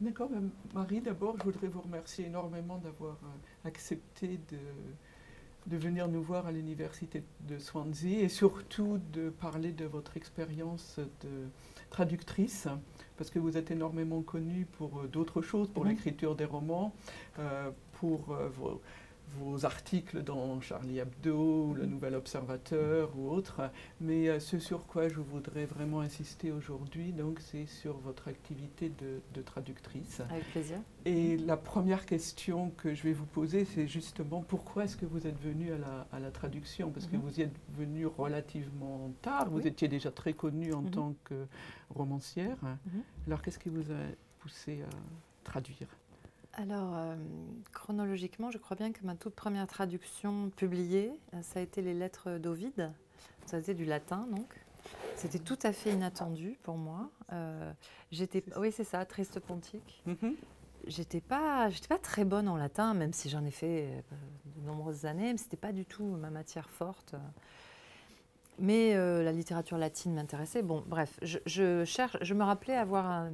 D'accord, Marie, d'abord, je voudrais vous remercier énormément d'avoir accepté de venir nous voir à l'université de Swansea et surtout de parler de votre expérience de traductrice, parce que vous êtes énormément connue pour d'autres choses, pour l'écriture des romans, pour vos articles dans Charlie Hebdo, Le Nouvel Observateur ou autre. Mais ce sur quoi je voudrais vraiment insister aujourd'hui, donc, c'est sur votre activité de traductrice. Avec plaisir. Et la première question que je vais vous poser, c'est justement pourquoi est-ce que vous êtes venue à la traduction? Parce que vous y êtes venue relativement tard, vous étiez déjà très connue en tant que romancière. Alors qu'est-ce qui vous a poussé à traduire? Alors, chronologiquement, je crois bien que ma toute première traduction publiée, ça a été les lettres d'Ovide. Ça a été du latin, donc. C'était tout à fait inattendu pour moi. Oui, c'est ça, Tristes Pontiques. J'étais pas très bonne en latin, même si j'en ai fait de nombreuses années. Mais c'était pas du tout ma matière forte. Mais la littérature latine m'intéressait. Bon, bref, je me rappelais avoir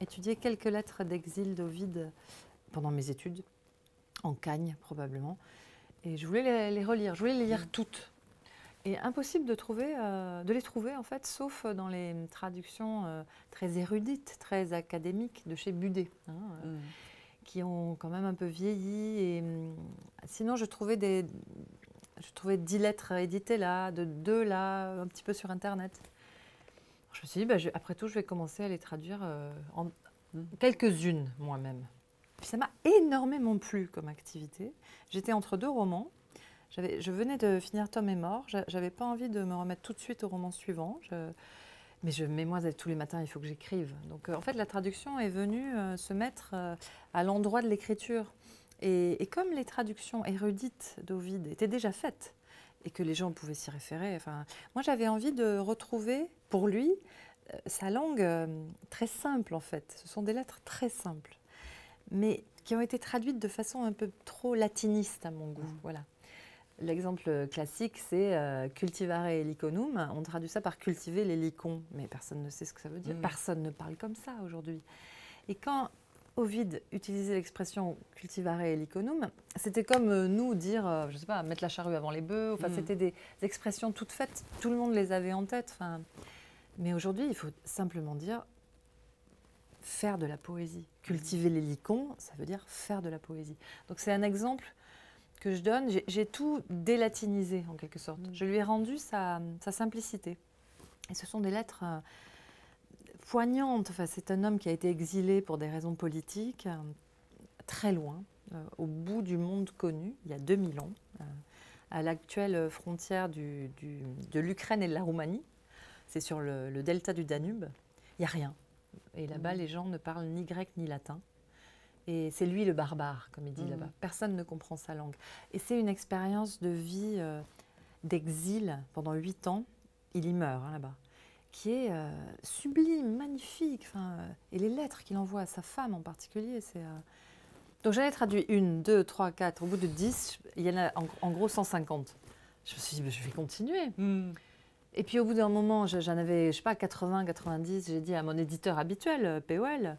étudié quelques lettres d'exil d'Ovide pendant mes études, en Cagne probablement, et je voulais les relire, je voulais les lire toutes. Et impossible de les trouver en fait, sauf dans les traductions très érudites, très académiques de chez Budé, hein, qui ont quand même un peu vieilli. Et, sinon, je trouvais 10 lettres éditées là, de 2 là, un petit peu sur Internet. Alors, je me suis dit, bah, après tout, je vais commencer à les traduire en quelques-unes moi-même. Puis ça m'a énormément plu comme activité. J'étais entre deux romans. Je venais de finir Tom est mort. J'avais pas envie de me remettre tout de suite au roman suivant. Mais moi, tous les matins, il faut que j'écrive. Donc, en fait, la traduction est venue se mettre à l'endroit de l'écriture. Et comme les traductions érudites d'Ovide étaient déjà faites et que les gens pouvaient s'y référer, enfin, moi, j'avais envie de retrouver, pour lui, sa langue très simple, en fait. Ce sont des lettres très simples, mais qui ont été traduites de façon un peu trop latiniste à mon goût. Voilà. L'exemple classique, c'est cultivare liconum. On traduit ça par cultiver les licons, mais personne ne sait ce que ça veut dire. Personne ne parle comme ça aujourd'hui. Et quand Ovide utilisait l'expression cultivare liconum, c'était comme nous dire, je ne sais pas, mettre la charrue avant les bœufs. Enfin, c'était des expressions toutes faites, tout le monde les avait en tête. Enfin, mais aujourd'hui, il faut simplement dire faire de la poésie. Cultiver les licons, ça veut dire faire de la poésie. Donc c'est un exemple que je donne. J'ai tout délatinisé, en quelque sorte. Je lui ai rendu sa simplicité. Et ce sont des lettres poignantes. Enfin, c'est un homme qui a été exilé pour des raisons politiques, très loin, au bout du monde connu, il y a 2000 ans, à l'actuelle frontière de l'Ukraine et de la Roumanie. C'est sur le delta du Danube. Il n'y a rien. Et là-bas, les gens ne parlent ni grec ni latin. Et c'est lui le barbare, comme il dit là-bas. Personne ne comprend sa langue. Et c'est une expérience de vie, d'exil, pendant 8 ans. Il y meurt, hein, là-bas. Qui est sublime, magnifique. Enfin, et les lettres qu'il envoie à sa femme en particulier, c'est... Donc j'en ai traduit 1, 2, 3, 4. Au bout de 10, il y en a en gros 150. Je me suis dit, bah, je vais continuer. Et puis au bout d'un moment, j'en avais, je sais pas, 80, 90, j'ai dit à mon éditeur habituel, P.O.L.,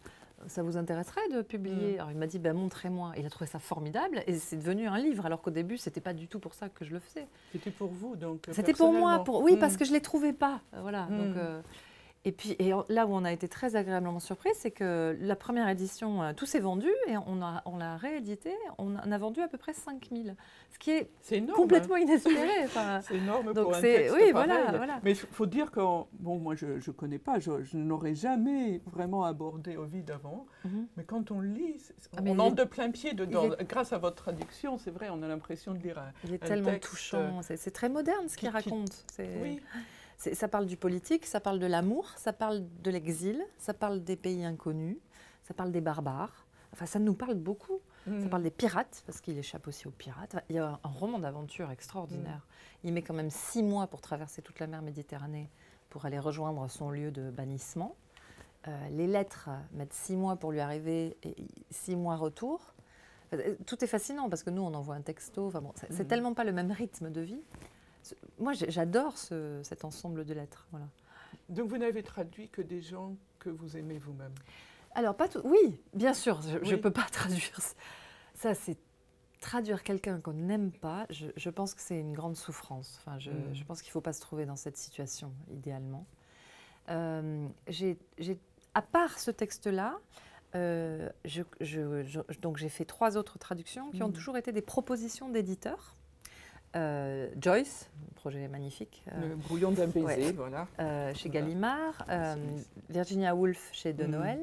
ça vous intéresserait de publier? Alors il m'a dit, ben, montrez-moi. Il a trouvé ça formidable et c'est devenu un livre, alors qu'au début, ce n'était pas du tout pour ça que je le faisais. C'était pour vous, donc? C'était pour moi, oui, parce que je ne les trouvais pas. Voilà. Donc, et puis là où on a été très agréablement surpris, c'est que la première édition, tout s'est vendu et on l'a réédité. On en a vendu à peu près 5000, ce qui est énorme, complètement inespéré. Enfin, c'est énorme donc pour un texte pareil. Voilà. Mais il faut dire que bon, moi, je ne connais pas, je n'aurais jamais vraiment abordé Ovide avant. Mais quand on lit, on entre de plein pied dedans. Grâce à votre traduction, c'est vrai, on a l'impression de lire un texte tellement touchant. C'est très moderne ce qu'il raconte. Oui. Ça parle du politique, ça parle de l'amour, ça parle de l'exil, ça parle des pays inconnus, ça parle des barbares. Enfin, ça nous parle beaucoup. Ça parle des pirates, parce qu'il échappe aussi aux pirates. Enfin, il y a un roman d'aventure extraordinaire. Il met quand même 6 mois pour traverser toute la mer Méditerranée pour aller rejoindre son lieu de bannissement. Les lettres mettent 6 mois pour lui arriver et 6 mois retour. Enfin, tout est fascinant, parce que nous, on envoie un texto. Enfin, bon, c'est tellement pas le même rythme de vie. Moi, j'adore cet ensemble de lettres. Voilà. Donc, vous n'avez traduit que des gens que vous aimez vous-même? Alors, pas tout. Oui, bien sûr, je ne peux pas traduire ça. Ça, c'est traduire quelqu'un qu'on n'aime pas. Je pense que c'est une grande souffrance. Enfin, je pense qu'il ne faut pas se trouver dans cette situation, idéalement. À part ce texte-là, donc j'ai fait 3 autres traductions qui ont toujours été des propositions d'éditeurs. Joyce, un projet magnifique. Le Brouillons d'un baiser, voilà. Chez Gallimard, Virginia Woolf chez De Noël,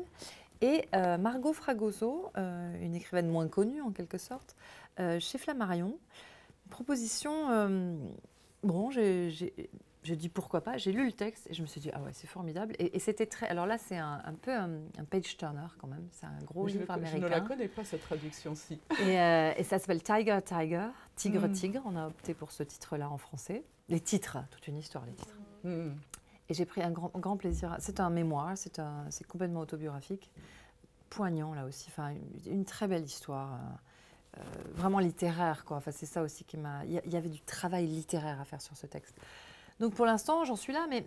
et Margot Fragoso, une écrivaine moins connue en quelque sorte, chez Flammarion. Proposition, bon, j'ai dit pourquoi pas, j'ai lu le texte et je me suis dit ah ouais, c'est formidable. Et c'était très, alors là c'est un peu un page turner quand même, c'est un gros livre américain. Je ne la connais pas cette traduction-ci. Et ça s'appelle Tiger, Tiger, Tigre, Tigre, on a opté pour ce titre-là en français. Les titres, toute une histoire les titres. Et j'ai pris un grand plaisir, c'est un mémoire, c'est complètement autobiographique, poignant là aussi, enfin, une très belle histoire. Vraiment littéraire quoi, enfin, c'est ça aussi qui m'a... Il y avait du travail littéraire à faire sur ce texte. Donc pour l'instant, j'en suis là, mais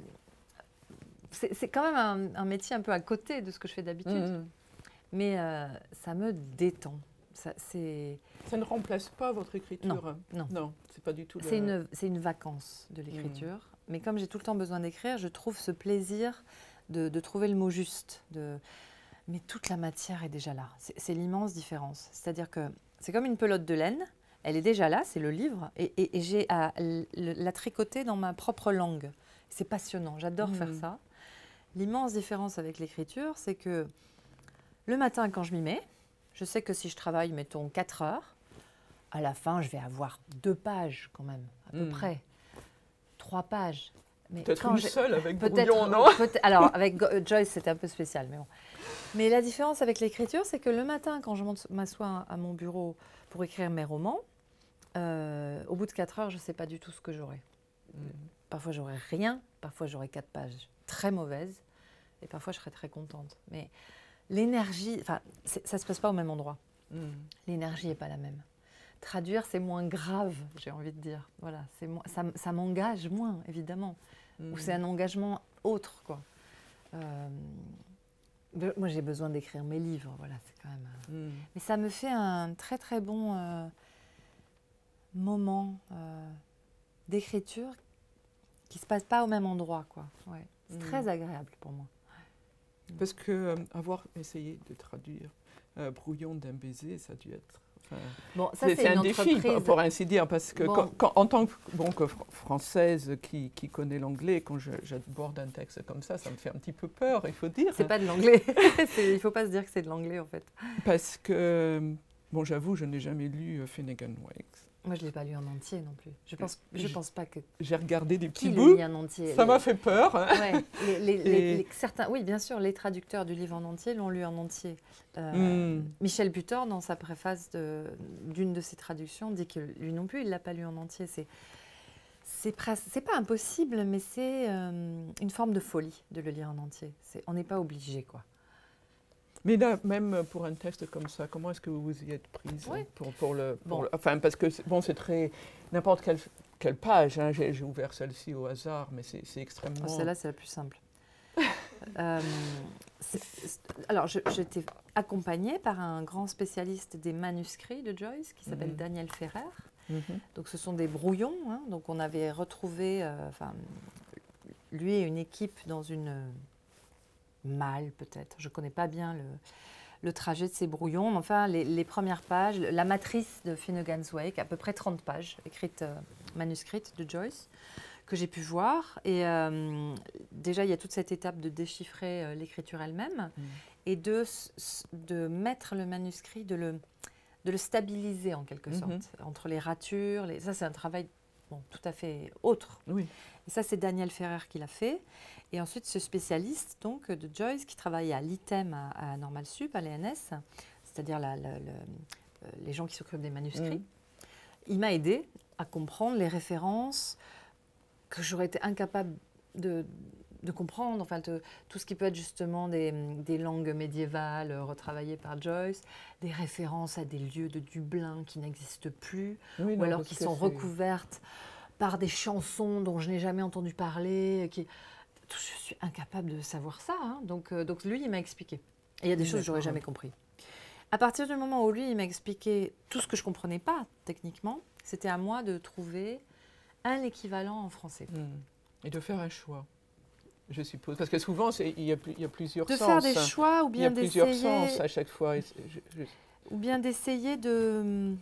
c'est quand même un métier un peu à côté de ce que je fais d'habitude. Mais ça me détend. Ça ne remplace pas votre écriture. Non, non. C'est pas du tout... C'est une vacance de l'écriture. Mais comme j'ai tout le temps besoin d'écrire, je trouve ce plaisir de trouver le mot juste. Mais toute la matière est déjà là. C'est l'immense différence. C'est-à-dire que c'est comme une pelote de laine. Elle est déjà là, c'est le livre, et j'ai à la tricoter dans ma propre langue. C'est passionnant, j'adore faire ça. L'immense différence avec l'écriture, c'est que le matin, quand je m'y mets, je sais que si je travaille, mettons, 4 heures, à la fin, je vais avoir 2 pages quand même, à peu près, 3 pages. Peut-être une seule avec Brouillon, non ? Alors, avec Joyce, c'était un peu spécial, mais bon. Mais la différence avec l'écriture, c'est que le matin, quand je m'assois à mon bureau pour écrire mes romans, au bout de 4 heures, je ne sais pas du tout ce que j'aurai. Parfois, j'aurai rien. Parfois, j'aurai 4 pages très mauvaises. Et parfois, je serai très contente. Mais l'énergie, enfin, ça ne se passe pas au même endroit. L'énergie n'est pas la même. Traduire, c'est moins grave, j'ai envie de dire. Voilà, ça m'engage moins, évidemment. Ou c'est un engagement autre, quoi. Moi, j'ai besoin d'écrire mes livres, voilà, c'est quand même... Mais ça me fait un très, très bon moment d'écriture qui ne se passe pas au même endroit, quoi. Ouais. C'est très agréable pour moi. Ouais. Parce que avoir essayé de traduire Brouillon d'un baiser, ça a dû être... Bon, c'est un défi, pour ainsi dire, parce que en tant que, française qui connaît l'anglais, quand j'aborde un texte comme ça, ça me fait un petit peu peur, il faut dire. C'est pas de l'anglais, il ne faut pas se dire que c'est de l'anglais en fait. Parce que, bon j'avoue, je n'ai jamais lu Finnegans Wake. Moi je ne l'ai pas lu en entier non plus, je pense pas que... J'ai regardé des petits bouts, ça m'a fait peur. Ouais, certains, oui bien sûr, les traducteurs du livre en entier l'ont lu en entier. Michel Butor, dans sa préface d'une de ses traductions, dit que lui non plus il ne l'a pas lu en entier. C'est pas impossible, mais c'est une forme de folie de le lire en entier. On n'est pas obligé quoi. Mais là, même pour un texte comme ça, comment est-ce que vous vous y êtes prise enfin, parce que bon, c'est très... N'importe quelle page, hein, j'ai ouvert celle-ci au hasard, mais c'est extrêmement... Oh, celle-là, c'est la plus simple. Alors, j'étais accompagnée par un grand spécialiste des manuscrits de Joyce, qui s'appelle Daniel Ferrer. Donc, ce sont des brouillons. Hein, donc, on avait retrouvé, lui et une équipe dans une... Mal peut-être, je ne connais pas bien le trajet de ces brouillons, mais enfin les premières pages, la matrice de Finnegans Wake, à peu près 30 pages écrites, manuscrites de Joyce, que j'ai pu voir. Et déjà, il y a toute cette étape de déchiffrer l'écriture elle-même et de mettre le manuscrit, de le stabiliser en quelque sorte, entre les ratures. Ça, c'est un travail tout à fait autre. Oui. Et ça, c'est Daniel Ferrer qui l'a fait. Et ensuite, ce spécialiste donc, de Joyce, qui travaille à l'ITEM, à Normale Sup, à l'ENS, c'est-à-dire les gens qui s'occupent des manuscrits, il m'a aidé à comprendre les références que j'aurais été incapable de comprendre, enfin, tout ce qui peut être justement des langues médiévales retravaillées par Joyce, des références à des lieux de Dublin qui n'existent plus, ou alors qui sont recouvertes par des chansons dont je n'ai jamais entendu parler, je suis incapable de savoir ça, hein. Donc lui, il m'a expliqué. Il y a des choses que j'aurais jamais compris. À partir du moment où lui, il m'a expliqué tout ce que je ne comprenais pas techniquement, c'était à moi de trouver un équivalent en français. Mmh. Et de faire un choix, je suppose. Parce que souvent, il y a plusieurs sens. De faire des choix ou bien d'essayer... Il y a plusieurs sens à chaque fois. Ou bien d'essayer de...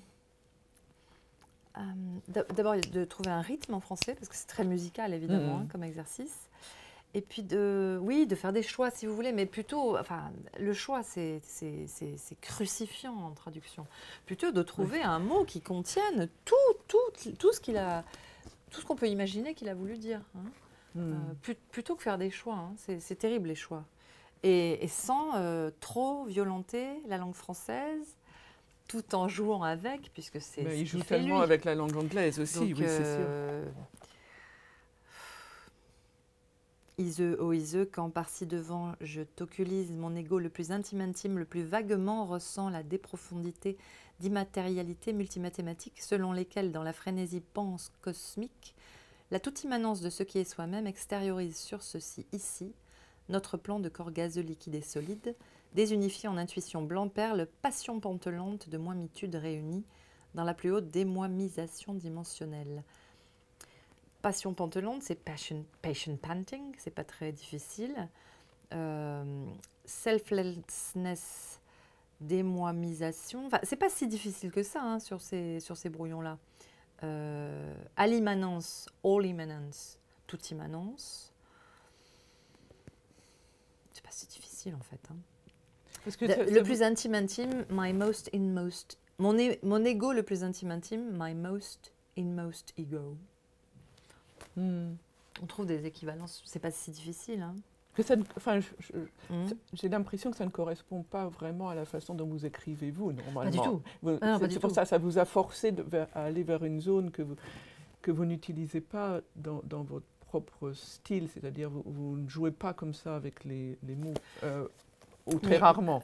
D'abord, de trouver un rythme en français, parce que c'est très musical, évidemment, hein, comme exercice. Et puis, de faire des choix, si vous voulez, mais plutôt... Enfin, le choix, c'est crucifiant en traduction. Plutôt de trouver un mot qui contienne tout ce qu'il a... Tout ce qu'on peut imaginer qu'il a voulu dire. Hein. Plutôt que faire des choix. Hein. C'est terrible, les choix. Et sans trop violenter la langue française, tout en jouant avec, puisque c'est... Il joue tellement avec la langue anglaise aussi. Donc, oui, c'est sûr. Iseux, ô Iseux, quand par-ci devant je t'oculise, mon ego le plus intime, le plus vaguement ressent la déprofondité d'immatérialité multimathématique, selon lesquelles, dans la frénésie pense cosmique, la toute immanence de ce qui est soi-même extériorise sur ceci, ici, notre plan de corps gazeux, liquide et solide, désunifié en intuition blanc-perle, passion pantelante de moimitude réunie dans la plus haute démoimisation dimensionnelle. Passion pantelante, c'est passion panting, c'est pas très difficile. Selflessness, démoimisation, enfin, c'est pas si difficile que ça hein, sur ces brouillons-là. All immanence, toute immanence. C'est pas si difficile en fait. Hein. Parce que le plus intime, my most inmost. Mon ego le plus intime, my most inmost ego. On trouve des équivalences, c'est pas si difficile. Hein. J'ai l'impression que ça ne correspond pas vraiment à la façon dont vous écrivez, vous, normalement. Pas du tout. C'est pour ça que ça vous a forcé à aller vers une zone que vous n'utilisez pas dans votre propre style, c'est-à-dire vous ne jouez pas comme ça avec les mots, ou très rarement.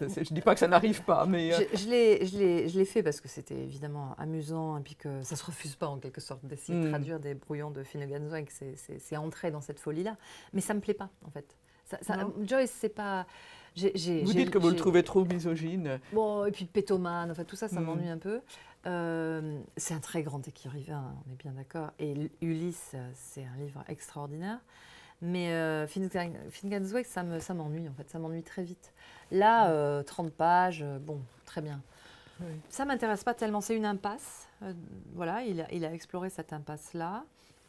Je ne dis pas que ça n'arrive pas, mais... Je l'ai fait parce que c'était évidemment amusant et puis que ça ne se refuse pas en quelque sorte d'essayer de traduire des brouillons de Finnegans Wake, c'est entrer dans cette folie-là. Mais ça ne me plaît pas, en fait. Joyce, c'est pas... Vous dites que vous le trouvez trop misogyne. Bon, et puis pétomane, enfin tout ça, ça m'ennuie un peu. C'est un très grand écrivain, on est bien d'accord. Et Ulysse, c'est un livre extraordinaire. Mais Finnegans Wake, ça m'ennuie en fait, ça m'ennuie très vite. Là, 30 pages, bon, très bien. Oui. Ça ne m'intéresse pas tellement, c'est une impasse. Voilà, il a exploré cette impasse-là.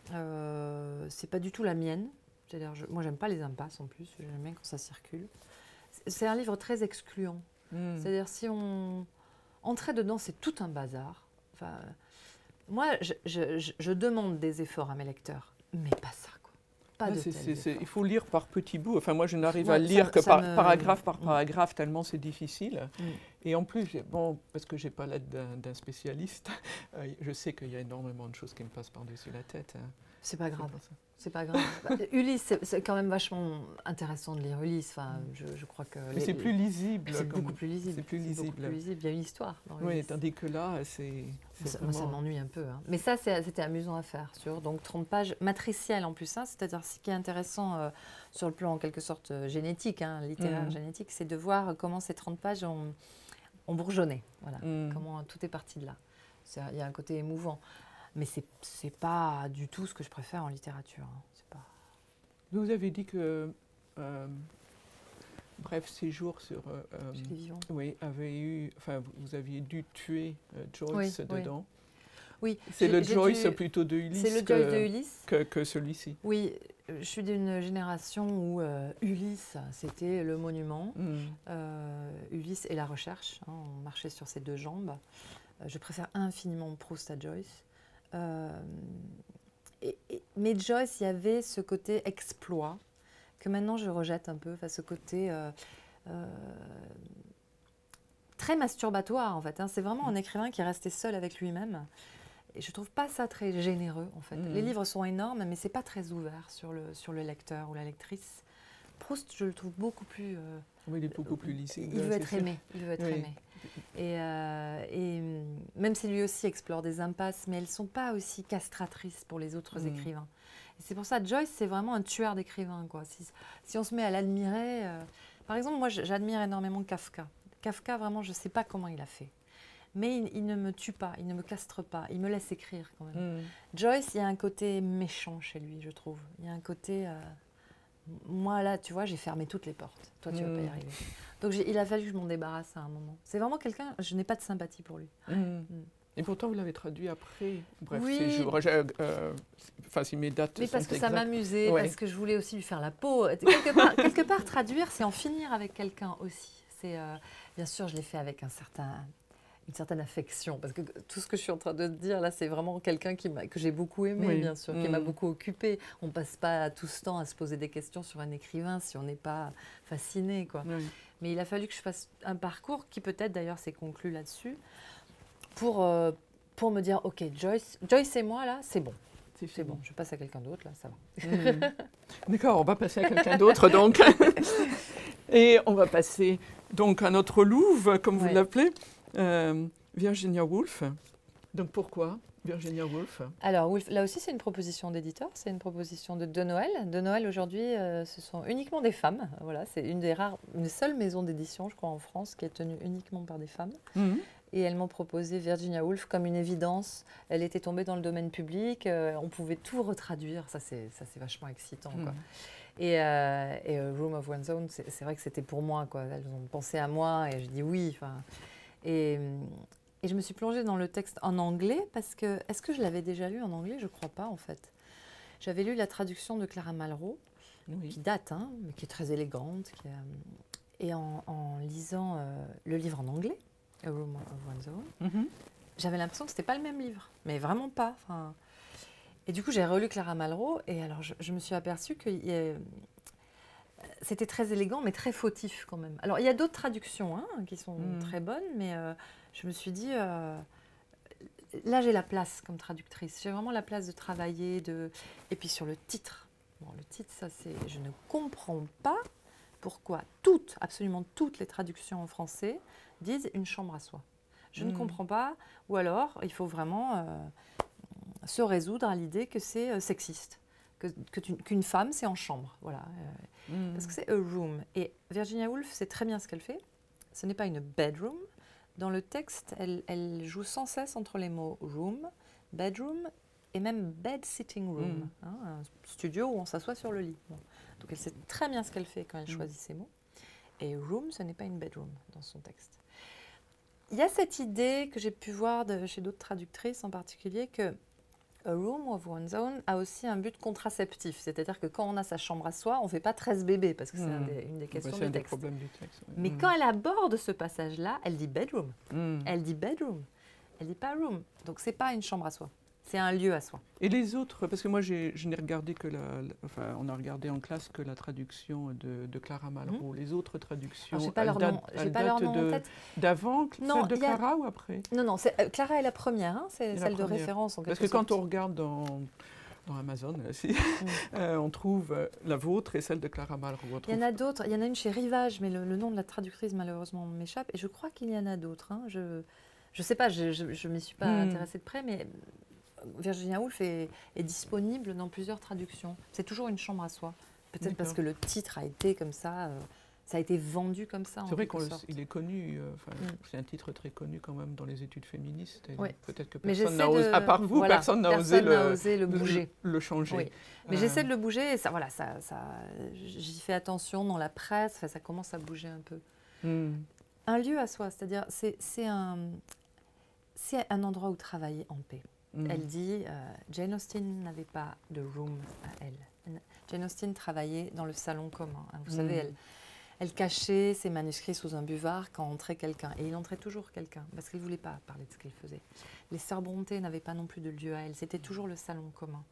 Ce n'est pas du tout la mienne. C'est-à-dire, moi, j'aime pas les impasses en plus, j'aime bien quand ça circule. C'est un livre très excluant. C'est-à-dire, si on entrait dedans, c'est tout un bazar. Enfin, moi, je demande des efforts à mes lecteurs, mais pas ça. Il faut lire par petits bouts. Enfin, moi, je n'arrive à lire que paragraphe par paragraphe, tellement c'est difficile. Et en plus, bon, parce que je n'ai pas l'aide d'un spécialiste, je sais qu'il y a énormément de choses qui me passent par-dessus la tête. Hein. C'est pas grave. C'est pas grave. Ulysse, c'est quand même vachement intéressant de lire Ulysse. Enfin, je crois que... Mais c'est plus lisible. C'est beaucoup plus lisible. C'est plus lisible. Il y a une histoire dans Ulysse. Oui, tandis que là, c'est... Moi, ça m'ennuie un peu. Hein. Mais ça, c'était amusant à faire. Donc, 30 pages matricielles en plus. Hein, c'est-à-dire, ce qui est intéressant sur le plan, en quelque sorte, génétique, hein, littéraire génétique, c'est de voir comment ces 30 pages ont bourgeonné. Voilà. Comment tout est parti de là. Il y a un côté émouvant. Mais ce n'est pas du tout ce que je préfère en littérature. Hein. C'est pas... Vous avez dit que Bref Séjour sur... oui, vous aviez dû tuer Joyce dedans. Oui. C'est le Joyce plutôt de Ulysse. C'est le Joyce de Ulysse. Que celui-ci. Oui, je suis d'une génération où Ulysse, c'était le monument. Ulysse et la recherche. Hein, on marchait sur ses deux jambes. Je préfère infiniment Proust à Joyce. Mais Joyce, il y avait ce côté exploit que maintenant je rejette un peu, enfin, ce côté très masturbatoire en fait. Hein. C'est vraiment un écrivain qui est resté seul avec lui-même. Et je trouve pas ça très généreux en fait. Les livres sont énormes, mais c'est pas très ouvert sur le lecteur ou la lectrice. Proust, je le trouve beaucoup plus... il est beaucoup plus lissé. Il veut être aimé. Et même si lui aussi explore des impasses, mais elles ne sont pas aussi castratrices pour les autres écrivains. C'est pour ça, Joyce, c'est vraiment un tueur d'écrivains. Si on se met à l'admirer, Par exemple, moi, j'admire énormément Kafka. Kafka, vraiment, je ne sais pas comment il a fait. Mais il ne me tue pas, il ne me castre pas, il me laisse écrire quand même. Mmh. Joyce, il y a un côté méchant chez lui, je trouve. Il y a un côté... moi, là, tu vois, j'ai fermé toutes les portes. Toi, tu ne vas pas y arriver. Donc, il a fallu que je m'en débarrasse à un moment. C'est vraiment quelqu'un... Je n'ai pas de sympathie pour lui. Mmh. Mmh. Et pourtant, vous l'avez traduit après. Bref, oui. Enfin, si mes dates sont exactes. Mais parce que ça m'amusait, ouais. Parce que je voulais aussi lui faire la peau. Quelque part traduire, c'est en finir avec quelqu'un aussi. Bien sûr, je l'ai fait avec une certaine affection, parce que tout ce que je suis en train de te dire, là, c'est vraiment quelqu'un que j'ai beaucoup aimé, oui. Bien sûr, qui m'a beaucoup occupée. On ne passe pas tout ce temps à se poser des questions sur un écrivain si on n'est pas fasciné, quoi. Oui. Mais il a fallu que je fasse un parcours qui, peut-être, d'ailleurs, s'est conclu là-dessus, pour me dire, OK, Joyce et moi, là, c'est bon. C'est bon, je passe à quelqu'un d'autre, là, ça va. Mmh. D'accord, on va passer à quelqu'un d'autre, donc. Et on va passer, donc, à notre louve, comme vous l'appelez. Virginia Woolf. Donc pourquoi Virginia Woolf? Alors Woolf, là aussi c'est une proposition d'éditeur, c'est une proposition de Noël. De Noël aujourd'hui, ce sont uniquement des femmes. Voilà, c'est une seule maison d'édition, je crois, en France, qui est tenue uniquement par des femmes. Mm-hmm. Et elles m'ont proposé Virginia Woolf comme une évidence. Elle était tombée dans le domaine public, on pouvait tout retraduire. Ça c'est vachement excitant, quoi. Et Room of One's Own, c'est vrai que c'était pour moi, quoi. Elles ont pensé à moi et je dis oui. Et je me suis plongée dans le texte en anglais parce que... Est-ce que je l'avais déjà lu en anglais? Je ne crois pas, en fait. J'avais lu la traduction de Clara Malraux, oui. Qui date, hein, mais qui est très élégante. Et en lisant le livre en anglais, A Room of One's Own, j'avais l'impression que ce n'était pas le même livre, mais vraiment pas. Fin... Et du coup, j'ai relu Clara Malraux et alors je me suis aperçue que... C'était très élégant, mais très fautif quand même. Alors, il y a d'autres traductions, hein, qui sont très bonnes, mais je me suis dit, là, j'ai la place comme traductrice. J'ai vraiment la place de travailler. Et puis sur le titre. Bon, le titre, ça, c'est « Je ne comprends pas pourquoi toutes, absolument toutes les traductions en français disent « une chambre à soi ». Je ne comprends pas. Ou alors, il faut vraiment se résoudre à l'idée que c'est sexiste. Qu'une femme, c'est en chambre, voilà. Parce que c'est a room. Et Virginia Woolf sait très bien ce qu'elle fait. Ce n'est pas une bedroom. Dans le texte, elle joue sans cesse entre les mots room, bedroom et même bed-sitting room, hein, un studio où on s'assoit sur le lit. Bon. Donc elle sait très bien ce qu'elle fait quand elle choisit ses mots. Et room, ce n'est pas une bedroom dans son texte. Il y a cette idée que j'ai pu voir chez d'autres traductrices en particulier que A Room of One's Own a aussi un but contraceptif, c'est-à-dire que quand on a sa chambre à soi, on ne fait pas 13 bébés, parce que c'est une des questions du texte. Oui. Mais quand elle aborde ce passage-là, elle dit bedroom, elle dit bedroom, elle dit pas room. Donc c'est pas une chambre à soi, c'est un lieu à soi. Et les autres, parce que moi je n'ai regardé que on a regardé en classe que la traduction de Clara Malraux, les autres traductions. J'ai pas leur nom, en tête. D'avant, celle de Clara ou après? Non, non, Clara est la première, hein, c'est celle de référence en quelque sorte. Parce que quand on regarde dans Amazon, aussi, on trouve la vôtre et celle de Clara Malraux. Il y en a d'autres, il y en a une chez Rivage, mais le nom de la traductrice malheureusement m'échappe, et je crois qu'il y en a d'autres. Hein. Je sais pas, je m'y suis pas intéressée de près, mais... Virginia Woolf est disponible dans plusieurs traductions. C'est toujours une chambre à soi. Peut-être parce que le titre a été comme ça a été vendu comme ça. C'est vrai qu'il est connu, c'est un titre très connu quand même dans les études féministes. Oui. Peut-être que personne n'a osé, à part vous, voilà, personne n'a osé le bouger. Le changer. Oui. Mais j'essaie de le bouger et j'y fais attention dans la presse, ça commence à bouger un peu. Un lieu à soi, c'est-à-dire c'est un endroit où travailler en paix. Elle dit, Jane Austen n'avait pas de room à elle. Jane Austen travaillait dans le salon commun. Hein. Vous savez, elle cachait ses manuscrits sous un buvard quand entrait quelqu'un. Et il entrait toujours quelqu'un, parce qu'elle ne voulait pas parler de ce qu'elle faisait. Les sœurs Brontë n'avaient pas non plus de lieu à elle. C'était toujours le salon commun.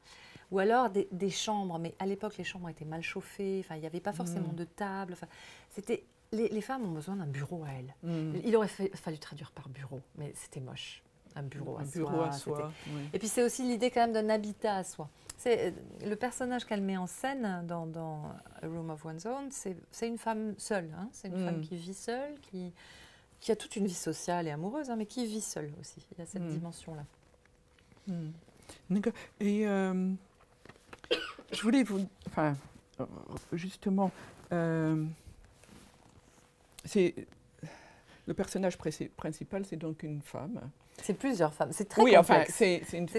Ou alors des chambres, mais à l'époque, les chambres étaient mal chauffées. Il n'y avait pas forcément de table. Les femmes ont besoin d'un bureau à elles. Il aurait fallu traduire par bureau, mais c'était moche. Un bureau à soi. Oui. Et puis c'est aussi l'idée quand même d'un habitat à soi. Le personnage qu'elle met en scène dans A Room of One's Own, c'est une femme seule. Hein. C'est une femme qui vit seule, qui a toute une vie sociale et amoureuse, hein, mais qui vit seule aussi. Il y a cette dimension-là. Et je voulais vous... Justement... Le personnage principal, c'est donc une femme. C'est plusieurs femmes. C'est très,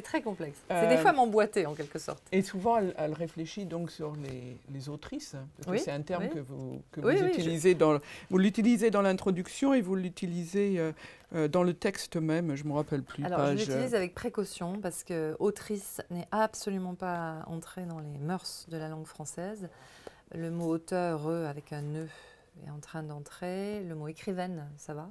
très complexe. C'est des femmes emboîtées, en quelque sorte. Et souvent, elle réfléchit donc sur les autrices. Oui, c'est un terme que vous l'utilisez dans l'introduction et vous l'utilisez dans le texte même. Je ne me rappelle plus. Alors, je l'utilise avec précaution parce que autrice n'est absolument pas entrée dans les mœurs de la langue française. Le mot auteur, avec un nœud, est en train d'entrer. Le mot écrivaine, ça va.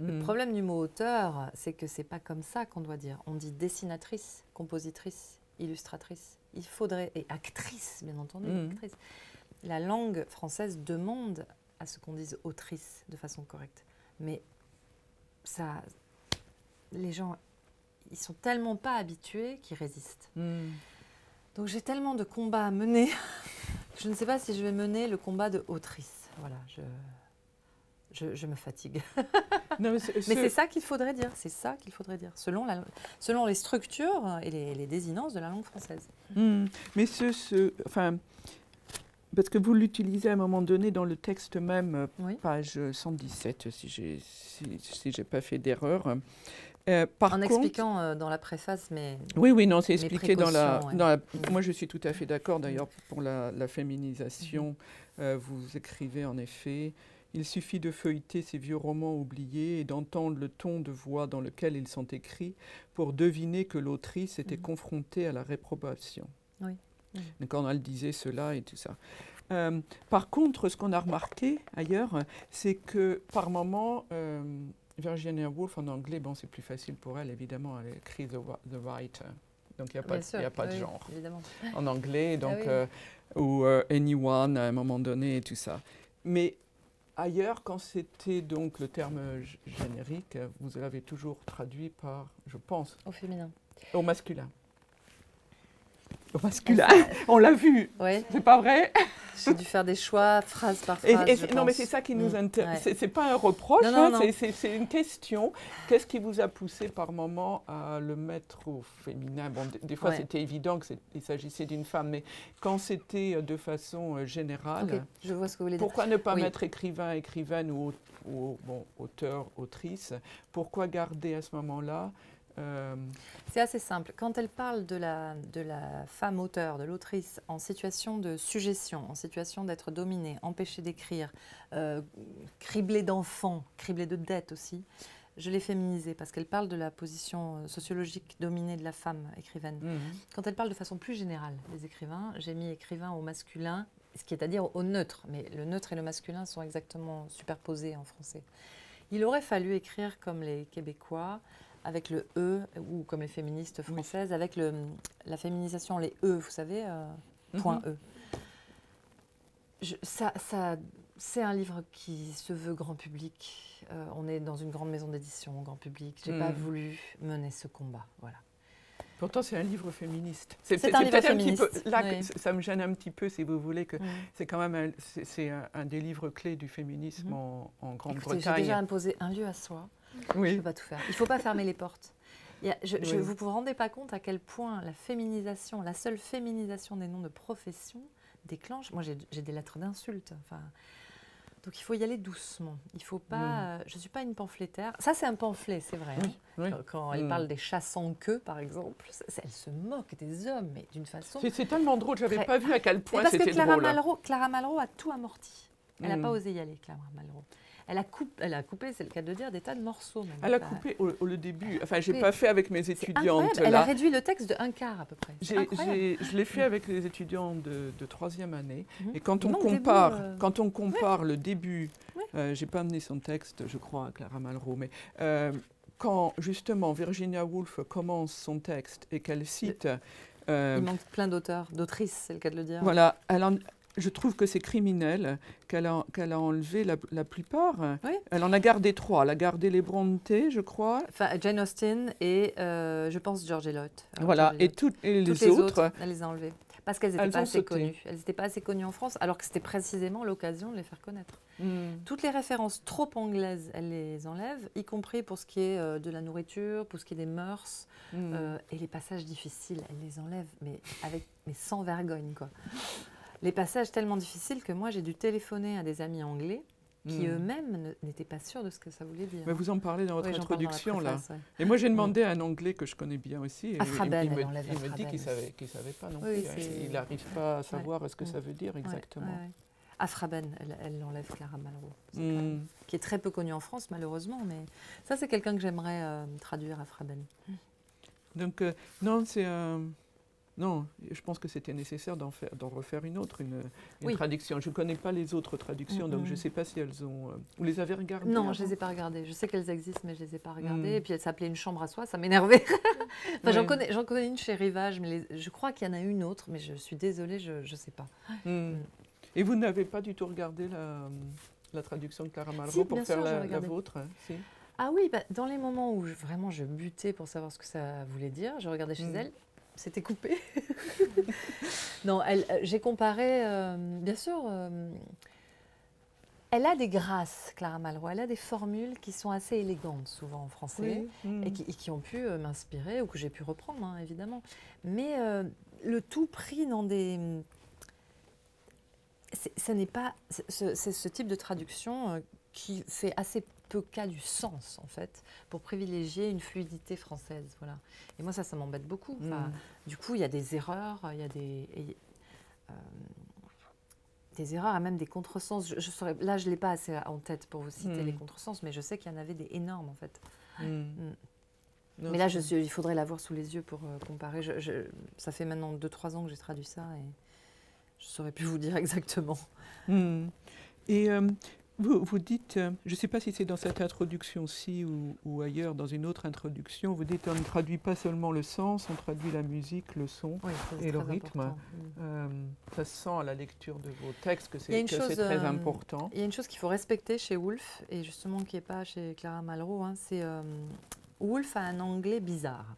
Le problème du mot auteur, c'est que c'est pas comme ça qu'on doit dire. On dit dessinatrice, compositrice, illustratrice. Il faudrait... Et actrice, bien entendu, actrice. La langue française demande à ce qu'on dise autrice de façon correcte. Mais ça... Les gens, ils sont tellement pas habitués qu'ils résistent. Donc j'ai tellement de combats à mener. Je ne sais pas si je vais mener le combat de autrice. Voilà, je me fatigue. Non, mais c'est ça qu'il faudrait dire, c'est ça qu'il faudrait dire, selon les structures et les désinences de la langue française. Mais parce que vous l'utilisez à un moment donné dans le texte même, page 117, si je n'ai pas fait d'erreur. Expliquant dans la préface, mais... Oui, non, c'est expliqué dans la... Ouais. Moi, je suis tout à fait d'accord, d'ailleurs, pour la féminisation. Vous écrivez, en effet... Il suffit de feuilleter ces vieux romans oubliés et d'entendre le ton de voix dans lequel ils sont écrits pour deviner que l'autrice était confrontée à la réprobation. Oui. Quand elle disait cela et tout ça. Par contre, ce qu'on a remarqué ailleurs, c'est que par moments, Virginia Woolf en anglais, bon, c'est plus facile pour elle, évidemment, elle écrit The Writer. Donc, il n'y a pas de genre évidemment. En anglais, donc, ou Anyone à un moment donné et tout ça. Mais... Ailleurs, quand c'était donc le terme générique, vous l'avez toujours traduit par, je pense... Au féminin. Au masculin. Au masculin, on l'a vu, c'est pas vrai? J'ai dû faire des choix, phrase par phrase, non, mais c'est ça qui nous intéresse, c'est pas un reproche, c'est une question. Qu'est-ce qui vous a poussé par moment à le mettre au féminin? Bon, des fois, c'était évident qu'il s'agissait d'une femme, mais quand c'était de façon générale... Okay, je vois ce que vous voulez dire. Pourquoi ne pas mettre écrivain, écrivaine ou bon, auteur, autrice? Pourquoi garder à ce moment-là? C'est assez simple. Quand elle parle de la femme auteur, de l'autrice, en situation de suggestion, en situation d'être dominée, empêchée d'écrire, criblée d'enfants, criblée de dettes aussi, je l'ai féminisée parce qu'elle parle de la position sociologique dominée de la femme écrivaine. Quand elle parle de façon plus générale des écrivains, j'ai mis écrivain au masculin, ce qui est à dire au neutre, mais le neutre et le masculin sont exactement superposés en français. Il aurait fallu écrire comme les Québécois, avec le E, ou comme les féministes françaises, avec la féminisation, les E, vous savez, point E. C'est un livre qui se veut grand public. On est dans une grande maison d'édition, grand public. Je n'ai pas voulu mener ce combat, voilà. Pourtant, c'est un livre féministe. C'est un livre féministe. Ça me gêne un petit peu, si vous voulez, que c'est quand même un des livres clés du féminisme en Grande-Bretagne. J'ai déjà imposé Un lieu à soi. Je ne peux pas tout faire. Il ne faut pas fermer les portes. Vous ne vous rendez pas compte à quel point la féminisation, la seule féminisation des noms de profession déclenche... Moi, j'ai des lettres d'insultes. Enfin, donc, il faut y aller doucement. Il faut pas... Je ne suis pas une pamphlétaire. Ça, c'est un pamphlet, c'est vrai. Quand elle parle des chats sans queue, par exemple, elle se moque des hommes, mais d'une façon... C'est tellement drôle. Je n'avais pas vu à quel point c'était drôle. Clara Malraux a tout amorti. Elle n'a pas osé y aller, Clara Malraux. Elle a coupé, c'est le cas de dire, des tas de morceaux. Même. Elle a coupé au début. Enfin, je n'ai pas fait avec mes étudiantes. Elle a réduit le texte de un quart à peu près. Je l'ai fait avec les étudiants de troisième année. Et quand on compare le début, je n'ai pas amené son texte, je crois, à Clara Malraux, mais quand justement Virginia Woolf commence son texte et qu'elle cite... il manque plein d'auteurs, d'autrices, c'est le cas de le dire. Voilà. Je trouve que c'est criminel qu'elle a enlevé la plupart. Elle en a gardé trois. Elle a gardé les Brontë, je crois. Enfin, Jane Austen et, je pense, George Eliot. Voilà, George Eliot. Et toutes les autres, elle les a enlevées. Parce qu'elles n'étaient pas assez connues. Elles n'étaient pas assez connues en France, alors que c'était précisément l'occasion de les faire connaître. Toutes les références trop anglaises, elle les enlève, y compris pour ce qui est de la nourriture, pour ce qui est des mœurs. Et les passages difficiles, elle les enlève, mais sans vergogne, quoi. Les passages tellement difficiles que moi, j'ai dû téléphoner à des amis anglais qui eux-mêmes n'étaient pas sûrs de ce que ça voulait dire. Mais vous en parlez dans votre introduction, là. Et moi, j'ai demandé à un Anglais que je connais bien aussi, et Aphra Behn, il me dit qu'il ne savait pas non plus. Il n'arrive pas à savoir ce que ça veut dire exactement. Aphra Behn, elle l'enlève, Clara Malraux, qui est très peu connue en France, malheureusement, mais ça, c'est quelqu'un que j'aimerais traduire, Aphra Behn. Donc, non, c'est... Non, je pense que c'était nécessaire d'en refaire une autre, une traduction. Je ne connais pas les autres traductions, donc je ne sais pas si elles ont... Vous les avez regardées? Non, je ne les ai pas regardées. Je sais qu'elles existent, mais je ne les ai pas regardées. Et puis, elles s'appelaient Une chambre à soi, ça m'énervait. Enfin, j'en connais une chez Rivage, mais je crois qu'il y en a une autre, mais je suis désolée, je ne sais pas. Et vous n'avez pas du tout regardé la traduction de Clara Malraux pour faire la vôtre, hein, si. Ah oui, bah, dans les moments où vraiment je butais pour savoir ce que ça voulait dire, je regardais chez elle. C'était coupé. Non, j'ai comparé, bien sûr, elle a des grâces, Clara Malraux, elle a des formules qui sont assez élégantes, souvent en français, et qui ont pu m'inspirer, ou que j'ai pu reprendre, hein, évidemment. Mais le tout pris dans des... Ce n'est pas... C'est ce type de traduction qui fait assez peu cas du sens, en fait, pour privilégier une fluidité française, voilà. Et moi, ça m'embête beaucoup. Enfin, du coup, il y a des erreurs, il y a des erreurs et même des contresens. Là, je ne l'ai pas assez en tête pour vous citer les contresens, mais je sais qu'il y en avait des énormes, en fait. Non, mais là, il faudrait l'avoir sous les yeux pour comparer. Ça fait maintenant 2-3 ans que j'ai traduit ça et je ne saurais plus vous dire exactement. Et... Vous dites, je ne sais pas si c'est dans cette introduction-ci ou ailleurs, dans une autre introduction, vous dites on ne traduit pas seulement le sens, on traduit la musique, le son et le rythme. Ça se sent à la lecture de vos textes que c'est très important. Il y a une chose qu'il faut respecter chez Woolf, et justement qui n'est pas chez Clara Malraux, hein, c'est Woolf a un anglais bizarre.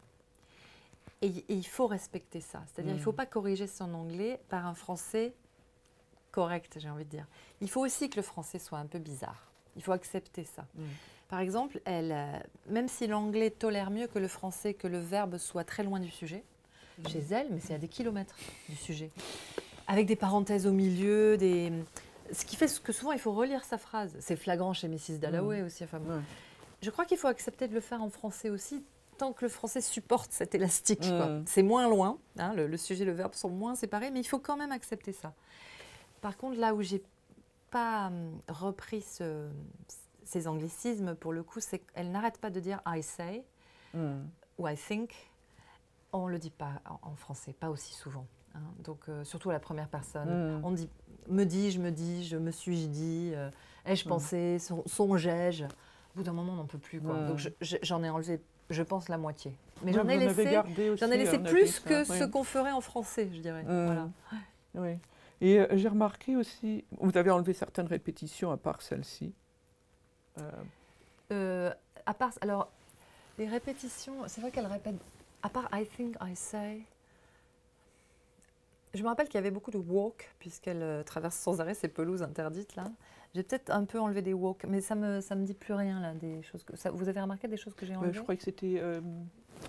Et il faut respecter ça. C'est-à-dire il ne faut pas corriger son anglais par un français correct, j'ai envie de dire. Il faut aussi que le français soit un peu bizarre. Il faut accepter ça. Par exemple, même si l'anglais tolère mieux que le français que le verbe soit très loin du sujet, chez elle, mais c'est à des kilomètres du sujet, avec des parenthèses au milieu, ce qui fait que souvent il faut relire sa phrase. C'est flagrant chez Mrs. Dalloway aussi. Enfin, je crois qu'il faut accepter de le faire en français aussi, tant que le français supporte cet élastique. C'est moins loin, hein, le sujet et le verbe sont moins séparés, mais il faut quand même accepter ça. Par contre, là où je n'ai pas repris ces anglicismes, pour le coup, c'est qu'elle n'arrête pas de dire « I say » ou « I think ». On ne le dit pas en français, pas aussi souvent. Hein. Donc, surtout à la première personne. On dit « me dis, je me dis, je me suis dit ai-je pensé, songeais-je ». Au bout d'un moment, on n'en peut plus. Quoi. Donc, j'en ai enlevé, je pense, la moitié. Mais j'en ai laissé plus que ce qu'on ferait en français, je dirais. Voilà. Oui. Et j'ai remarqué aussi, vous avez enlevé certaines répétitions à part celle-ci. À part, alors, les répétitions, c'est vrai qu'elle répète, à part I think, I say. Je me rappelle qu'il y avait beaucoup de walk, puisqu'elle traverse sans arrêt ces pelouses interdites, là. J'ai peut-être un peu enlevé des walk, mais ça me dit plus rien, là, des choses que... vous avez remarqué des choses que j'ai enlevées? Je crois que c'était...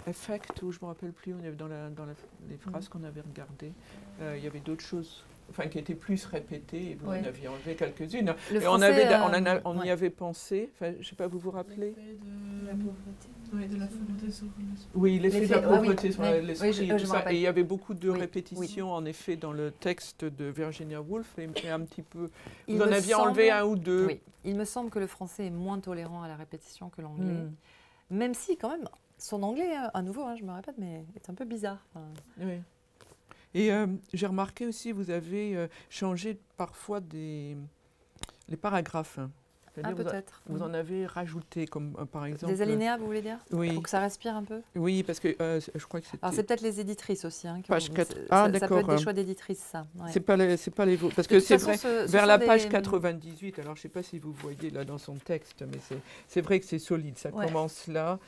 Effect, ou je ne me rappelle plus, on avait dans les phrases qu'on avait regardées, il y avait d'autres choses qui étaient plus répétées, et vous en aviez enlevé quelques-unes. Et on y avait pensé, je ne sais pas, vous vous rappelez? L'effet de la pauvreté. Oui, de la pauvreté sur l'esprit. Oui, l'effet de la pauvreté sur l'esprit, et tout ça. Et il y avait beaucoup de répétitions, en effet, dans le texte de Virginia Woolf, et un petit peu... Vous en aviez enlevé un ou deux. Oui, il me semble que le français est moins tolérant à la répétition que l'anglais, même si, quand même... Son anglais, à nouveau, hein, je me répète, mais est un peu bizarre. Oui. Et j'ai remarqué aussi, vous avez changé parfois les paragraphes. Ah, peut-être. Vous en avez rajouté, comme par exemple... Des alinéas, vous voulez dire? Oui. Pour que ça respire un peu? Oui, parce que je crois que c'est... Alors, c'est peut-être les éditrices aussi. Hein, page 4. Ah, d'accord. Ça peut être des choix d'éditrices, ça. Ouais. C'est pas les vôtres. Parce que c'est vrai, vers la page 98, alors je ne sais pas si vous voyez là dans son texte, mais c'est vrai que c'est solide. Ça commence là,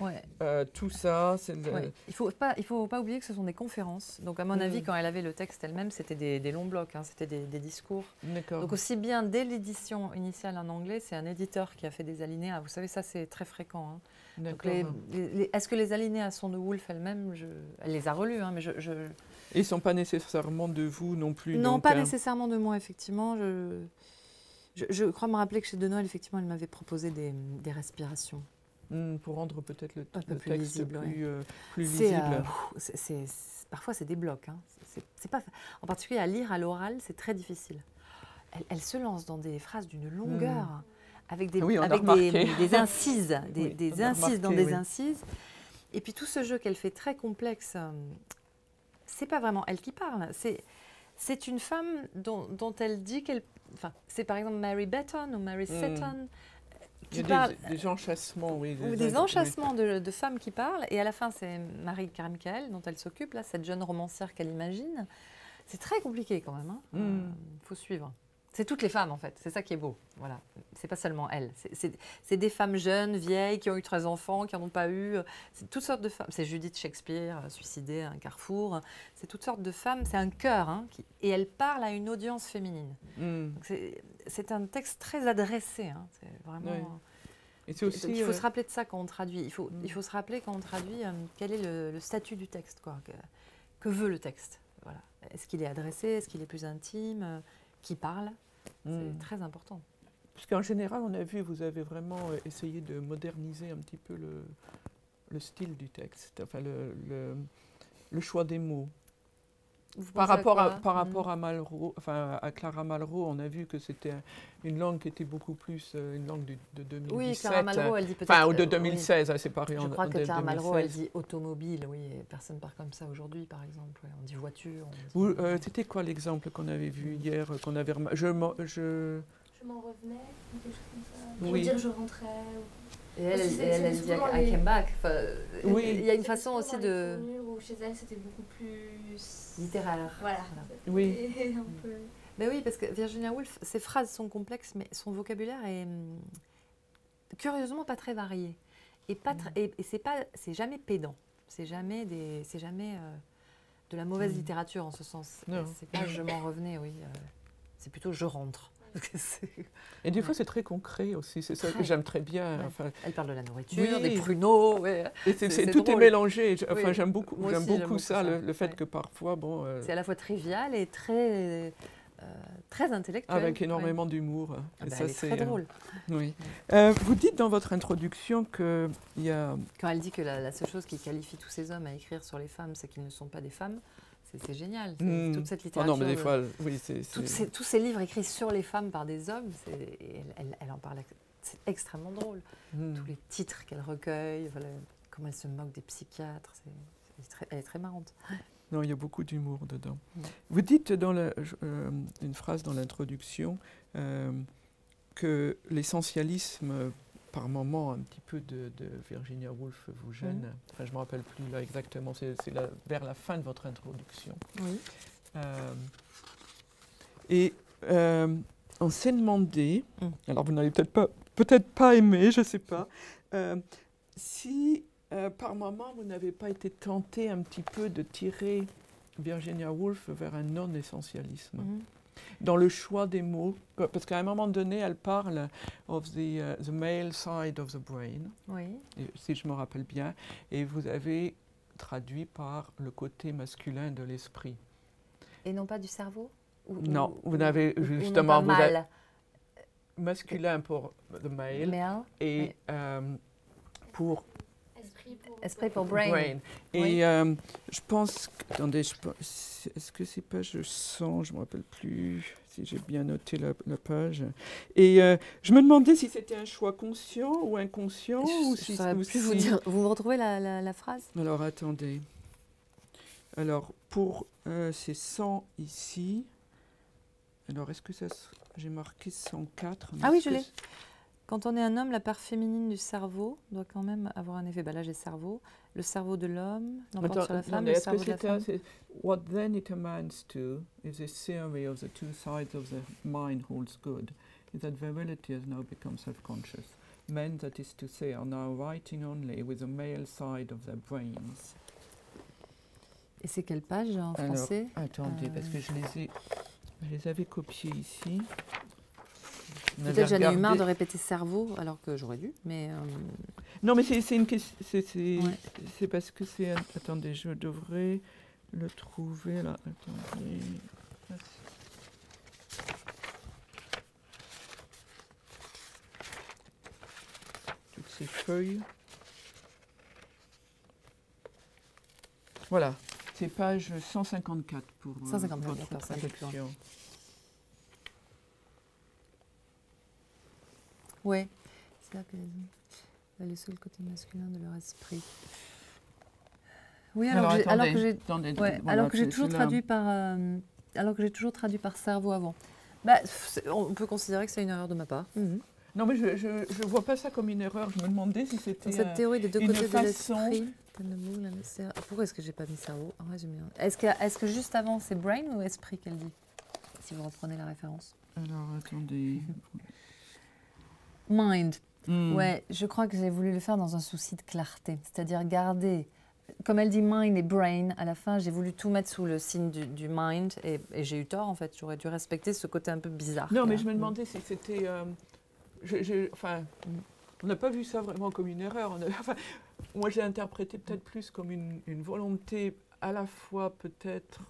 tout ça. Il ne faut pas oublier que ce sont des conférences. Donc, à mon avis, quand elle avait le texte elle-même, c'était des longs blocs, hein, c'était des discours. D'accord. Donc, aussi bien dès l'édition initiale en anglais, c'est un éditeur qui a fait des alinéas. Vous savez, ça, c'est très fréquent. Hein. Est-ce que les alinéas sont de Woolf elle-même? Elle les a relus, hein, mais Ils ne sont pas nécessairement de vous non plus? Non, donc, pas nécessairement de moi, effectivement. Je crois me rappeler que chez De Noël, effectivement, elle m'avait proposé des respirations. Pour rendre peut-être le texte lisible, plus lisible. Parfois, c'est des blocs. Hein. C'est pas, en particulier, à lire à l'oral, c'est très difficile. Elle se lance dans des phrases d'une longueur, avec des incises, des incises dans des incises. Et puis, tout ce jeu qu'elle fait très complexe, c'est pas vraiment elle qui parle. C'est une femme dont elle dit qu'elle... Enfin, c'est par exemple Mary Betton ou Mary Seton. Des enchâssements, oui. Des enchâssements de femmes qui parlent. Et à la fin, c'est Marie Carmichael dont elle s'occupe, là, cette jeune romancière qu'elle imagine. C'est très compliqué quand même. Il faut suivre. C'est toutes les femmes, en fait. C'est ça qui est beau. Voilà. C'est pas seulement elle. C'est des femmes jeunes, vieilles, qui ont eu 13 enfants, qui n'en ont pas eu. C'est toutes sortes de femmes. C'est Judith Shakespeare, suicidée à un carrefour. C'est toutes sortes de femmes. C'est un cœur. Hein, et elle parle à une audience féminine. C'est un texte très adressé. Hein. C'est vraiment... Oui. Et aussi, il faut se rappeler de ça quand on traduit. Il faut se rappeler quand on traduit quel est le statut du texte. Quoi. Que veut le texte, voilà. Est-ce qu'il est adressé? Est-ce qu'il est plus intime? Qui parle? C'est très important. Parce qu'en général, on a vu, vous avez vraiment essayé de moderniser un petit peu le style du texte, enfin le choix des mots. Par rapport à Malraux, enfin à Clara Malraux, on a vu que c'était une langue qui était beaucoup plus une langue de 2017. Oui, Clara Malraux, elle dit peut-être. Enfin, ou de 2016, c'est pareil. Je crois que Clara Malraux, elle dit automobile, oui, et personne ne parle comme ça aujourd'hui, par exemple. Ouais, on dit voiture. C'était quoi l'exemple qu'on avait vu hier, qu'on avait remarqué? Je m'en revenais, quelque chose comme ça. Oui. Je veux dire, je rentrais. Et elle dit I came back. Enfin, oui. Il y a une façon aussi de... Chez elle, c'était beaucoup plus... littéraire. Voilà. Oui. Un peu... Ben oui, parce que Virginia Woolf, ses phrases sont complexes, mais son vocabulaire est curieusement pas très varié. Et, c'est jamais pédant. C'est jamais, de la mauvaise littérature en ce sens. C'est pas je m'en revenais, oui. C'est plutôt je rentre. Et des fois, c'est très concret aussi. C'est ça que j'aime très bien. Ouais. Enfin, elle parle de la nourriture, des pruneaux. Ouais. Et tout est mélangé. Enfin, oui. J'aime beaucoup ça. Le fait que parfois, bon. C'est à la fois trivial et très intellectuel. Avec énormément d'humour. Ah bah, c'est très drôle. Oui. Vous dites dans votre introduction que il y a. Quand elle dit que la seule chose qui qualifie tous ces hommes à écrire sur les femmes, c'est qu'ils ne sont pas des femmes. C'est génial, toute cette littérature. Oh non, mais des fois, oui, tous ces livres écrits sur les femmes par des hommes, elle en parle, c'est extrêmement drôle. Tous les titres qu'elle recueille, voilà, comment elle se moque des psychiatres, elle est très marrante. Non, il y a beaucoup d'humour dedans. Vous dites dans une phrase dans l'introduction que l'essentialisme, par moment, un petit peu de Virginia Woolf vous gêne. Enfin, je ne me rappelle plus là exactement, c'est vers la fin de votre introduction. Oui. On s'est demandé, alors vous n'avez peut-être pas aimé, je ne sais pas, si par moment vous n'avez pas été tenté un petit peu de tirer Virginia Woolf vers un non-essentialisme. Dans le choix des mots, parce qu'à un moment donné, elle parle of the male side of the brain, oui. Si je me rappelle bien, et vous avez traduit par le côté masculin de l'esprit. Et non pas du cerveau Non, vous n'avez justement... Ou non pas mâle. Masculin pour the male, et pour... Esprit pour brain. Et je pense... Attendez, est-ce que c'est page 100? Je ne me rappelle plus si j'ai bien noté la page. Et je me demandais si c'était un choix conscient ou inconscient. Vous me retrouvez la phrase? Alors, attendez. Alors, pour ces 100 ici... Alors, est-ce que ça... J'ai marqué 104. Ah oui, je l'ai. Quand on est un homme, la part féminine du cerveau doit quand même avoir un effet. Ben là, j'ai cerveau. Le cerveau de l'homme l'emporte sur la femme, le cerveau de la femme. What then it amounts to is a theory of the two sides of the mind holds good, is that virility has now become self-conscious. Men, that is to say, are now writing only with the male side of their brains. Et c'est quelle page en français? Attendez, parce que je les avais copiés ici. Peut-être j'en ai eu marre de répéter cerveau, alors que j'aurais dû, mais... Non, mais c'est une question... C'est parce que c'est... Attendez, je devrais le trouver, là. Attendez. ces feuilles. Voilà, c'est page 154 pour 154, votre projection. Oui, c'est-à-dire qu'elles allaient sous le côté masculin de leur esprit. Oui, alors que j'ai toujours traduit par cerveau avant. Bah, on peut considérer que c'est une erreur de ma part. Mm-hmm. Non, mais je ne vois pas ça comme une erreur. Je me demandais si c'était une façon... Cette théorie des deux côtés de l'esprit... Pourquoi est-ce que je n'ai pas mis cerveau? Est-ce que juste avant, c'est brain ou esprit qu'elle dit? Si vous reprenez la référence. Alors, attendez... Mind. Mm. Ouais, je crois que j'ai voulu le faire dans un souci de clarté. C'est-à-dire garder... Comme elle dit mind et brain, à la fin, j'ai voulu tout mettre sous le signe du mind et j'ai eu tort, en fait. J'aurais dû respecter ce côté un peu bizarre. Non, mais je me demandais si c'était... on n'a pas vu ça vraiment comme une erreur. Moi, j'ai interprété peut-être plus comme une volonté à la fois peut-être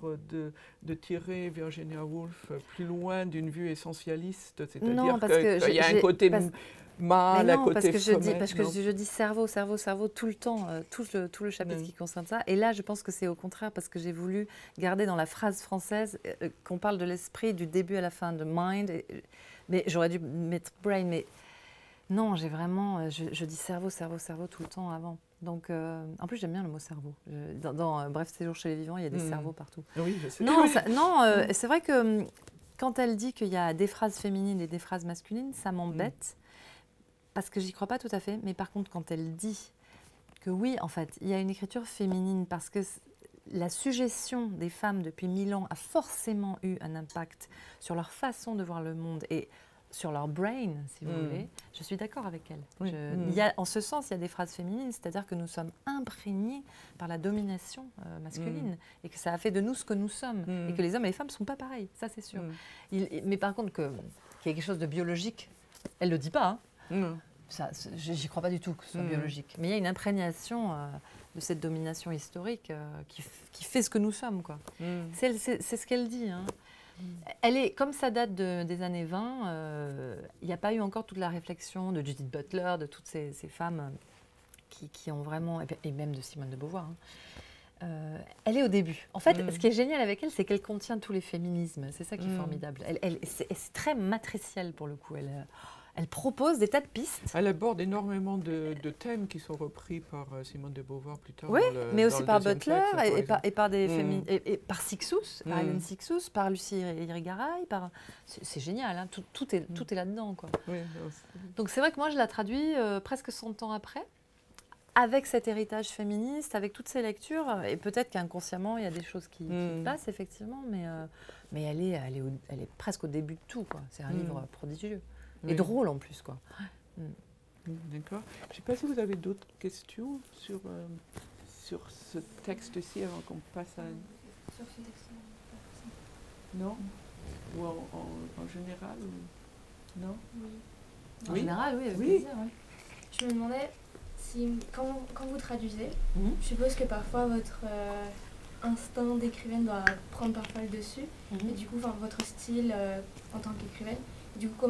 de tirer Virginia Woolf plus loin d'une vue essentialiste, c'est-à-dire qu'il y a un côté... Mal, mais non, à côté parce que je dis cerveau tout le temps, tout le chapitre qui concerne ça. Et là, je pense que c'est au contraire parce que j'ai voulu garder dans la phrase française qu'on parle de l'esprit du début à la fin de mind. Mais j'aurais dû mettre brain, mais non, j'ai vraiment, je dis cerveau tout le temps avant. Donc, en plus, j'aime bien le mot cerveau. Dans Bref, séjour chez les vivants, il y a des cerveaux partout. Oui, je sais. Non, c'est vrai que quand elle dit qu'il y a des phrases féminines et des phrases masculines, ça m'embête. Parce que j'y crois pas tout à fait, mais par contre, quand elle dit que oui, en fait, il y a une écriture féminine, parce que la suggestion des femmes depuis 1000 ans a forcément eu un impact sur leur façon de voir le monde et sur leur brain, si vous voulez, je suis d'accord avec elle. Oui. En ce sens, il y a des phrases féminines, c'est-à-dire que nous sommes imprégnés par la domination masculine et que ça a fait de nous ce que nous sommes et que les hommes et les femmes ne sont pas pareils, ça c'est sûr. Mais par contre, qu'il y ait quelque chose de biologique, elle ne le dit pas, hein. J'y crois pas du tout que ce soit biologique. Mais il y a une imprégnation de cette domination historique qui fait ce que nous sommes, quoi. C'est ce qu'elle dit, hein. Elle est, comme ça date des années 20, il n'y a pas eu encore toute la réflexion de Judith Butler, de toutes ces femmes qui ont vraiment... Et même de Simone de Beauvoir, hein. Elle est au début. En fait, ce qui est génial avec elle, c'est qu'elle contient tous les féminismes. C'est ça qui est formidable. C'est très matriciel, pour le coup. Elle propose des tas de pistes. Elle aborde énormément de thèmes qui sont repris par Simone de Beauvoir plus tard. Oui, mais aussi par Butler et par Cixous, par Hélène Cixous, par Lucie Irigaray. C'est génial, hein. tout est là-dedans. Oui, donc c'est vrai que moi, je la traduis presque 100 ans après, avec cet héritage féministe, avec toutes ces lectures. Et peut-être qu'inconsciemment, il y a des choses qui passent, effectivement. Mais elle est presque au début de tout. C'est un livre prodigieux. Et drôle en plus, quoi. D'accord. Je ne sais pas si vous avez d'autres questions sur ce texte-ci avant qu'on passe à... Sur ce texte-là? Non. Ou en général ou... Non. Oui. En général, oui, avec plaisir. Oui. Je me demandais, si, quand vous traduisez, je suppose que parfois votre instinct d'écrivaine doit prendre parfois le dessus, et du coup, enfin, votre style en tant qu'écrivaine. Du coup,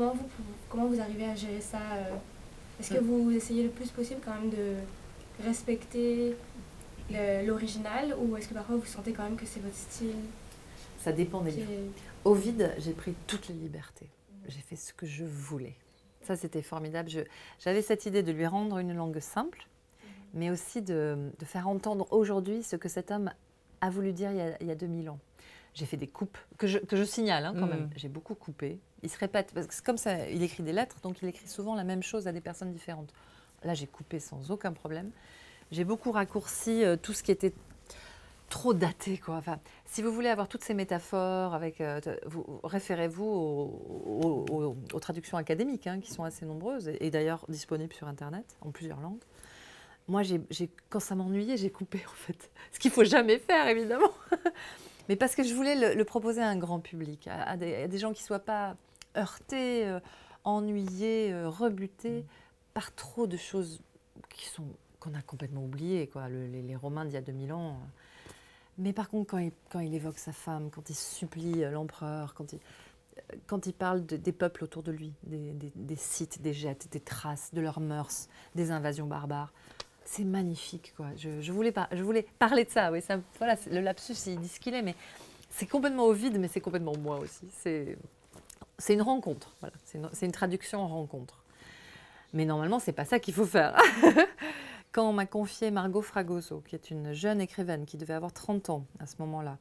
comment vous arrivez à gérer ça? Est-ce que vous essayez le plus possible quand même de respecter l'original, ou est-ce que parfois vous sentez quand même que c'est votre style? Ça dépend des livres. Ovide, j'ai pris toutes les libertés. J'ai fait ce que je voulais. Ça, c'était formidable. J'avais cette idée de lui rendre une langue simple, mais aussi de faire entendre aujourd'hui ce que cet homme a voulu dire il y a 2000 ans. J'ai fait des coupes, que je signale, hein, quand même. J'ai beaucoup coupé. Il se répète, parce que comme ça, il écrit des lettres, donc il écrit souvent la même chose à des personnes différentes. Là, j'ai coupé sans aucun problème. J'ai beaucoup raccourci tout ce qui était trop daté, quoi. Enfin, si vous voulez avoir toutes ces métaphores, référez-vous aux traductions académiques, hein, qui sont assez nombreuses, et d'ailleurs disponibles sur Internet, en plusieurs langues. Moi, quand ça m'ennuyait, j'ai coupé, en fait. Ce qu'il ne faut jamais faire, évidemment. Mais parce que je voulais le proposer à un grand public, à des gens qui ne soient pas heurtés, ennuyés, rebutés par trop de choses qu'on a complètement oubliées, quoi. Les Romains d'il y a 2000 ans. Mais par contre, quand il évoque sa femme, quand il supplie l'empereur, quand il parle des peuples autour de lui, des sites, des jettes, des traces, de leurs mœurs, des invasions barbares, c'est magnifique, quoi. Je voulais parler de ça, oui, ça, voilà, le lapsus, il dit ce qu'il est, mais c'est complètement Ovide, mais c'est complètement moi aussi. C'est une rencontre, voilà. C'est une traduction en rencontre. Mais normalement, c'est pas ça qu'il faut faire. Quand on m'a confié Margot Fragoso, qui est une jeune écrivaine qui devait avoir 30 ans à ce moment-là,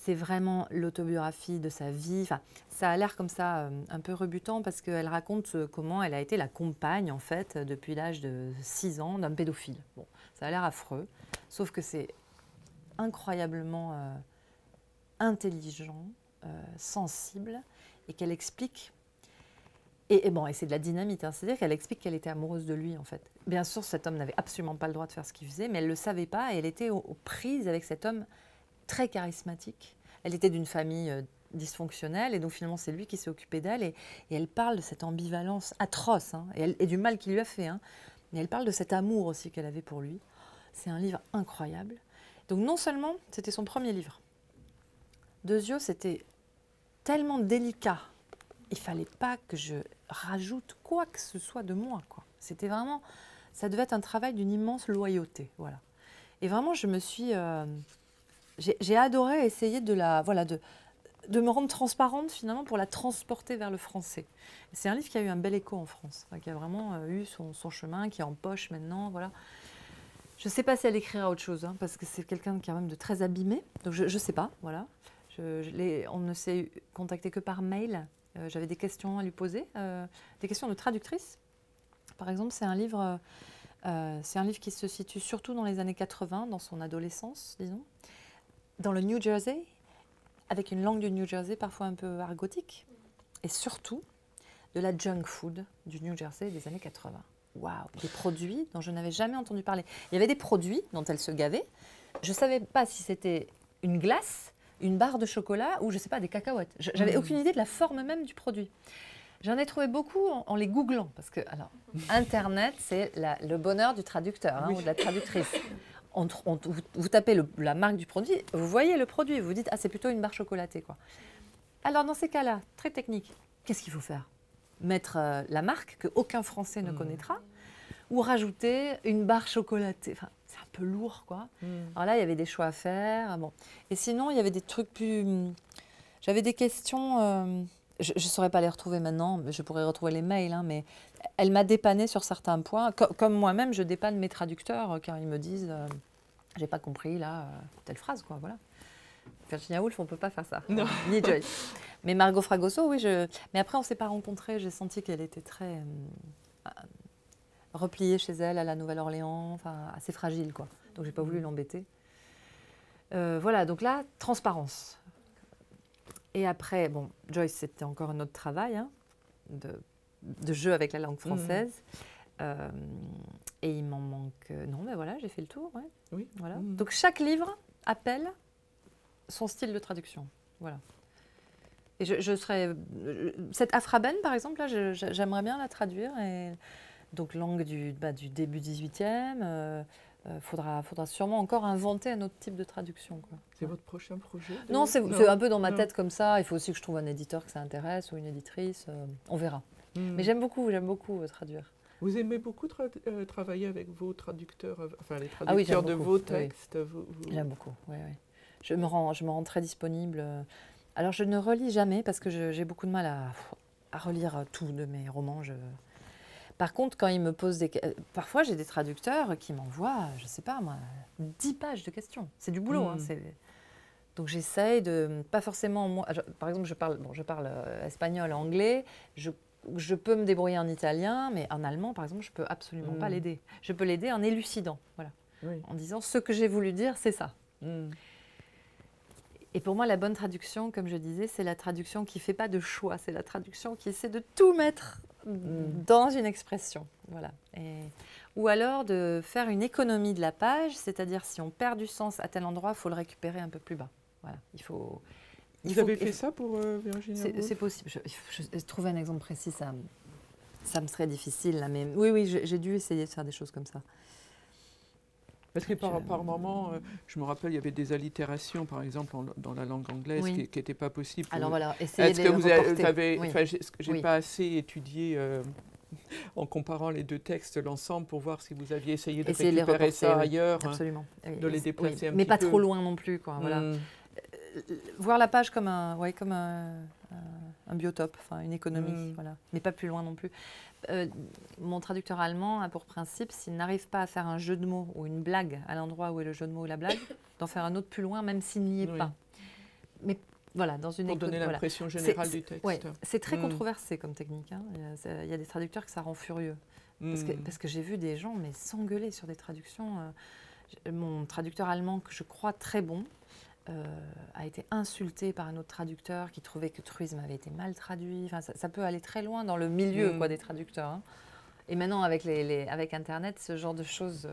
c'est vraiment l'autobiographie de sa vie. Enfin, ça a l'air comme ça un peu rebutant parce qu'elle raconte comment elle a été la compagne, en fait, depuis l'âge de 6 ans d'un pédophile. Bon, ça a l'air affreux, sauf que c'est incroyablement intelligent, sensible, et qu'elle explique... Et c'est de la dynamite, hein. C'est-à-dire qu'elle explique qu'elle était amoureuse de lui, en fait. Bien sûr, cet homme n'avait absolument pas le droit de faire ce qu'il faisait, mais elle ne le savait pas, et elle était aux prises avec cet homme très charismatique. Elle était d'une famille dysfonctionnelle, et donc finalement, c'est lui qui s'est occupé d'elle, et elle parle de cette ambivalence atroce, hein, et du mal qu'il lui a fait, hein. Mais elle parle de cet amour aussi qu'elle avait pour lui. C'est un livre incroyable. Donc non seulement, c'était son premier livre. Deuxièmement, c'était tellement délicat. Il ne fallait pas que je rajoute quoi que ce soit de moi, quoi. C'était vraiment... Ça devait être un travail d'une immense loyauté, voilà. Et vraiment, je me suis... j'ai adoré essayer de la... Voilà, de me rendre transparente, finalement, pour la transporter vers le français. C'est un livre qui a eu un bel écho en France, hein, qui a vraiment eu son chemin, qui est en poche maintenant, voilà. Je ne sais pas si elle écrira autre chose, hein, parce que c'est quelqu'un quand même de très abîmé. Donc, je ne sais pas, voilà. On ne s'est contacté que par mail. J'avais des questions à lui poser, des questions de traductrice. Par exemple, c'est un livre qui se situe surtout dans les années 80, dans son adolescence, disons, dans le New Jersey, avec une langue du New Jersey parfois un peu argotique, et surtout de la junk food du New Jersey des années 80. Waouh, des produits dont je n'avais jamais entendu parler. Il y avait des produits dont elle se gavait. Je ne savais pas si c'était une glace, une barre de chocolat ou, je ne sais pas, des cacahuètes. J'avais aucune idée de la forme même du produit. J'en ai trouvé beaucoup en les googlant, parce que, alors, Internet, c'est le bonheur du traducteur, hein, oui, ou de la traductrice. Vous tapez la marque du produit, vous voyez le produit, vous dites, ah, c'est plutôt une barre chocolatée, quoi. Alors, dans ces cas-là, très technique, qu'est-ce qu'il faut faire? Mettre la marque qu'aucun Français ne connaîtra, ou rajouter une barre chocolatée, enfin, c'est un peu lourd, quoi. Alors là, il y avait des choix à faire. Bon. Et sinon, il y avait des trucs plus... J'avais des questions... Je ne saurais pas les retrouver maintenant. Je pourrais retrouver les mails, hein, mais elle m'a dépannée sur certains points. Comme moi-même, je dépanne mes traducteurs car ils me disent « j'ai pas compris, là, telle phrase, quoi, voilà ». Virginia Woolf, on ne peut pas faire ça. Non. Ni Joyce. Mais Margot Fragoso, oui, Mais après, on ne s'est pas rencontrés. J'ai senti qu'elle était très... repliée chez elle à la Nouvelle-Orléans, enfin assez fragile, quoi. Donc j'ai pas voulu l'embêter. Voilà, donc là, transparence. Et après, bon, Joyce, c'était encore un autre travail, hein, de jeu avec la langue française. Et il m'en manque... Non, mais voilà, j'ai fait le tour, ouais. Oui. Voilà. Donc chaque livre appelle son style de traduction, voilà. Et cette Aphra Behn, par exemple, là, j'aimerais bien la traduire et... Donc, langue du début 18e, faudra sûrement encore inventer un autre type de traduction, quoi. C'est votre prochain projet? Non, c'est un peu dans ma tête comme ça. Il faut aussi que je trouve un éditeur que ça intéresse ou une éditrice. On verra. Mais j'aime beaucoup traduire. Vous aimez beaucoup travailler avec vos traducteurs, enfin les traducteurs de vos textes? Oui. J'aime beaucoup, oui, oui. Je me rends très disponible. Alors, je ne relis jamais parce que j'ai beaucoup de mal à relire tout de mes romans. Par contre, quand ils me posent des questions, parfois j'ai des traducteurs qui m'envoient, je ne sais pas moi, 10 pages de questions. C'est du boulot. Hein, donc j'essaye de, pas forcément moi, par exemple je parle espagnol, anglais, je peux me débrouiller en italien, mais en allemand par exemple je ne peux absolument pas l'aider. Je peux l'aider en élucidant, voilà, oui, en disant ce que j'ai voulu dire, c'est ça. Et pour moi, la bonne traduction, comme je disais, c'est la traduction qui ne fait pas de choix, c'est la traduction qui essaie de tout mettre dans une expression. Voilà. Ou alors de faire une économie de la page, c'est-à-dire si on perd du sens à tel endroit, il faut le récupérer un peu plus bas. Voilà. Vous avez fait ça pour Virginia Woolf? C'est possible. Je trouver un exemple précis, ça me serait difficile, là, mais oui, j'ai dû essayer de faire des choses comme ça. Parce que par moment, je me rappelle, il y avait des allitérations, par exemple, dans la langue anglaise, oui, qui n'étaient pas possibles. Alors voilà, essayez de reporter. Enfin, je n'ai pas assez étudié... en comparant les deux textes, l'ensemble, pour voir si vous aviez essayé de récupérer ça ailleurs, absolument, de les déplacer un petit peu. Mais pas trop loin non plus, quoi, voilà. Voir la page comme un biotope, une économie, voilà. Mais pas plus loin non plus. Mon traducteur allemand a pour principe, s'il n'arrive pas à faire un jeu de mots ou une blague à l'endroit où est le jeu de mots ou la blague, d'en faire un autre plus loin, même s'il n'y est pas. Mais voilà, dans une pour donner l'impression générale du texte. Ouais, c'est très controversé comme technique, hein. Il y a des traducteurs que ça rend furieux. Parce que j'ai vu des gens s'engueuler sur des traductions. Mon traducteur allemand, que je crois très bon, a été insulté par un autre traducteur qui trouvait que truisme avait été mal traduit. Enfin, ça peut aller très loin dans le milieu des traducteurs, hein. Et maintenant, avec Internet, ce genre de choses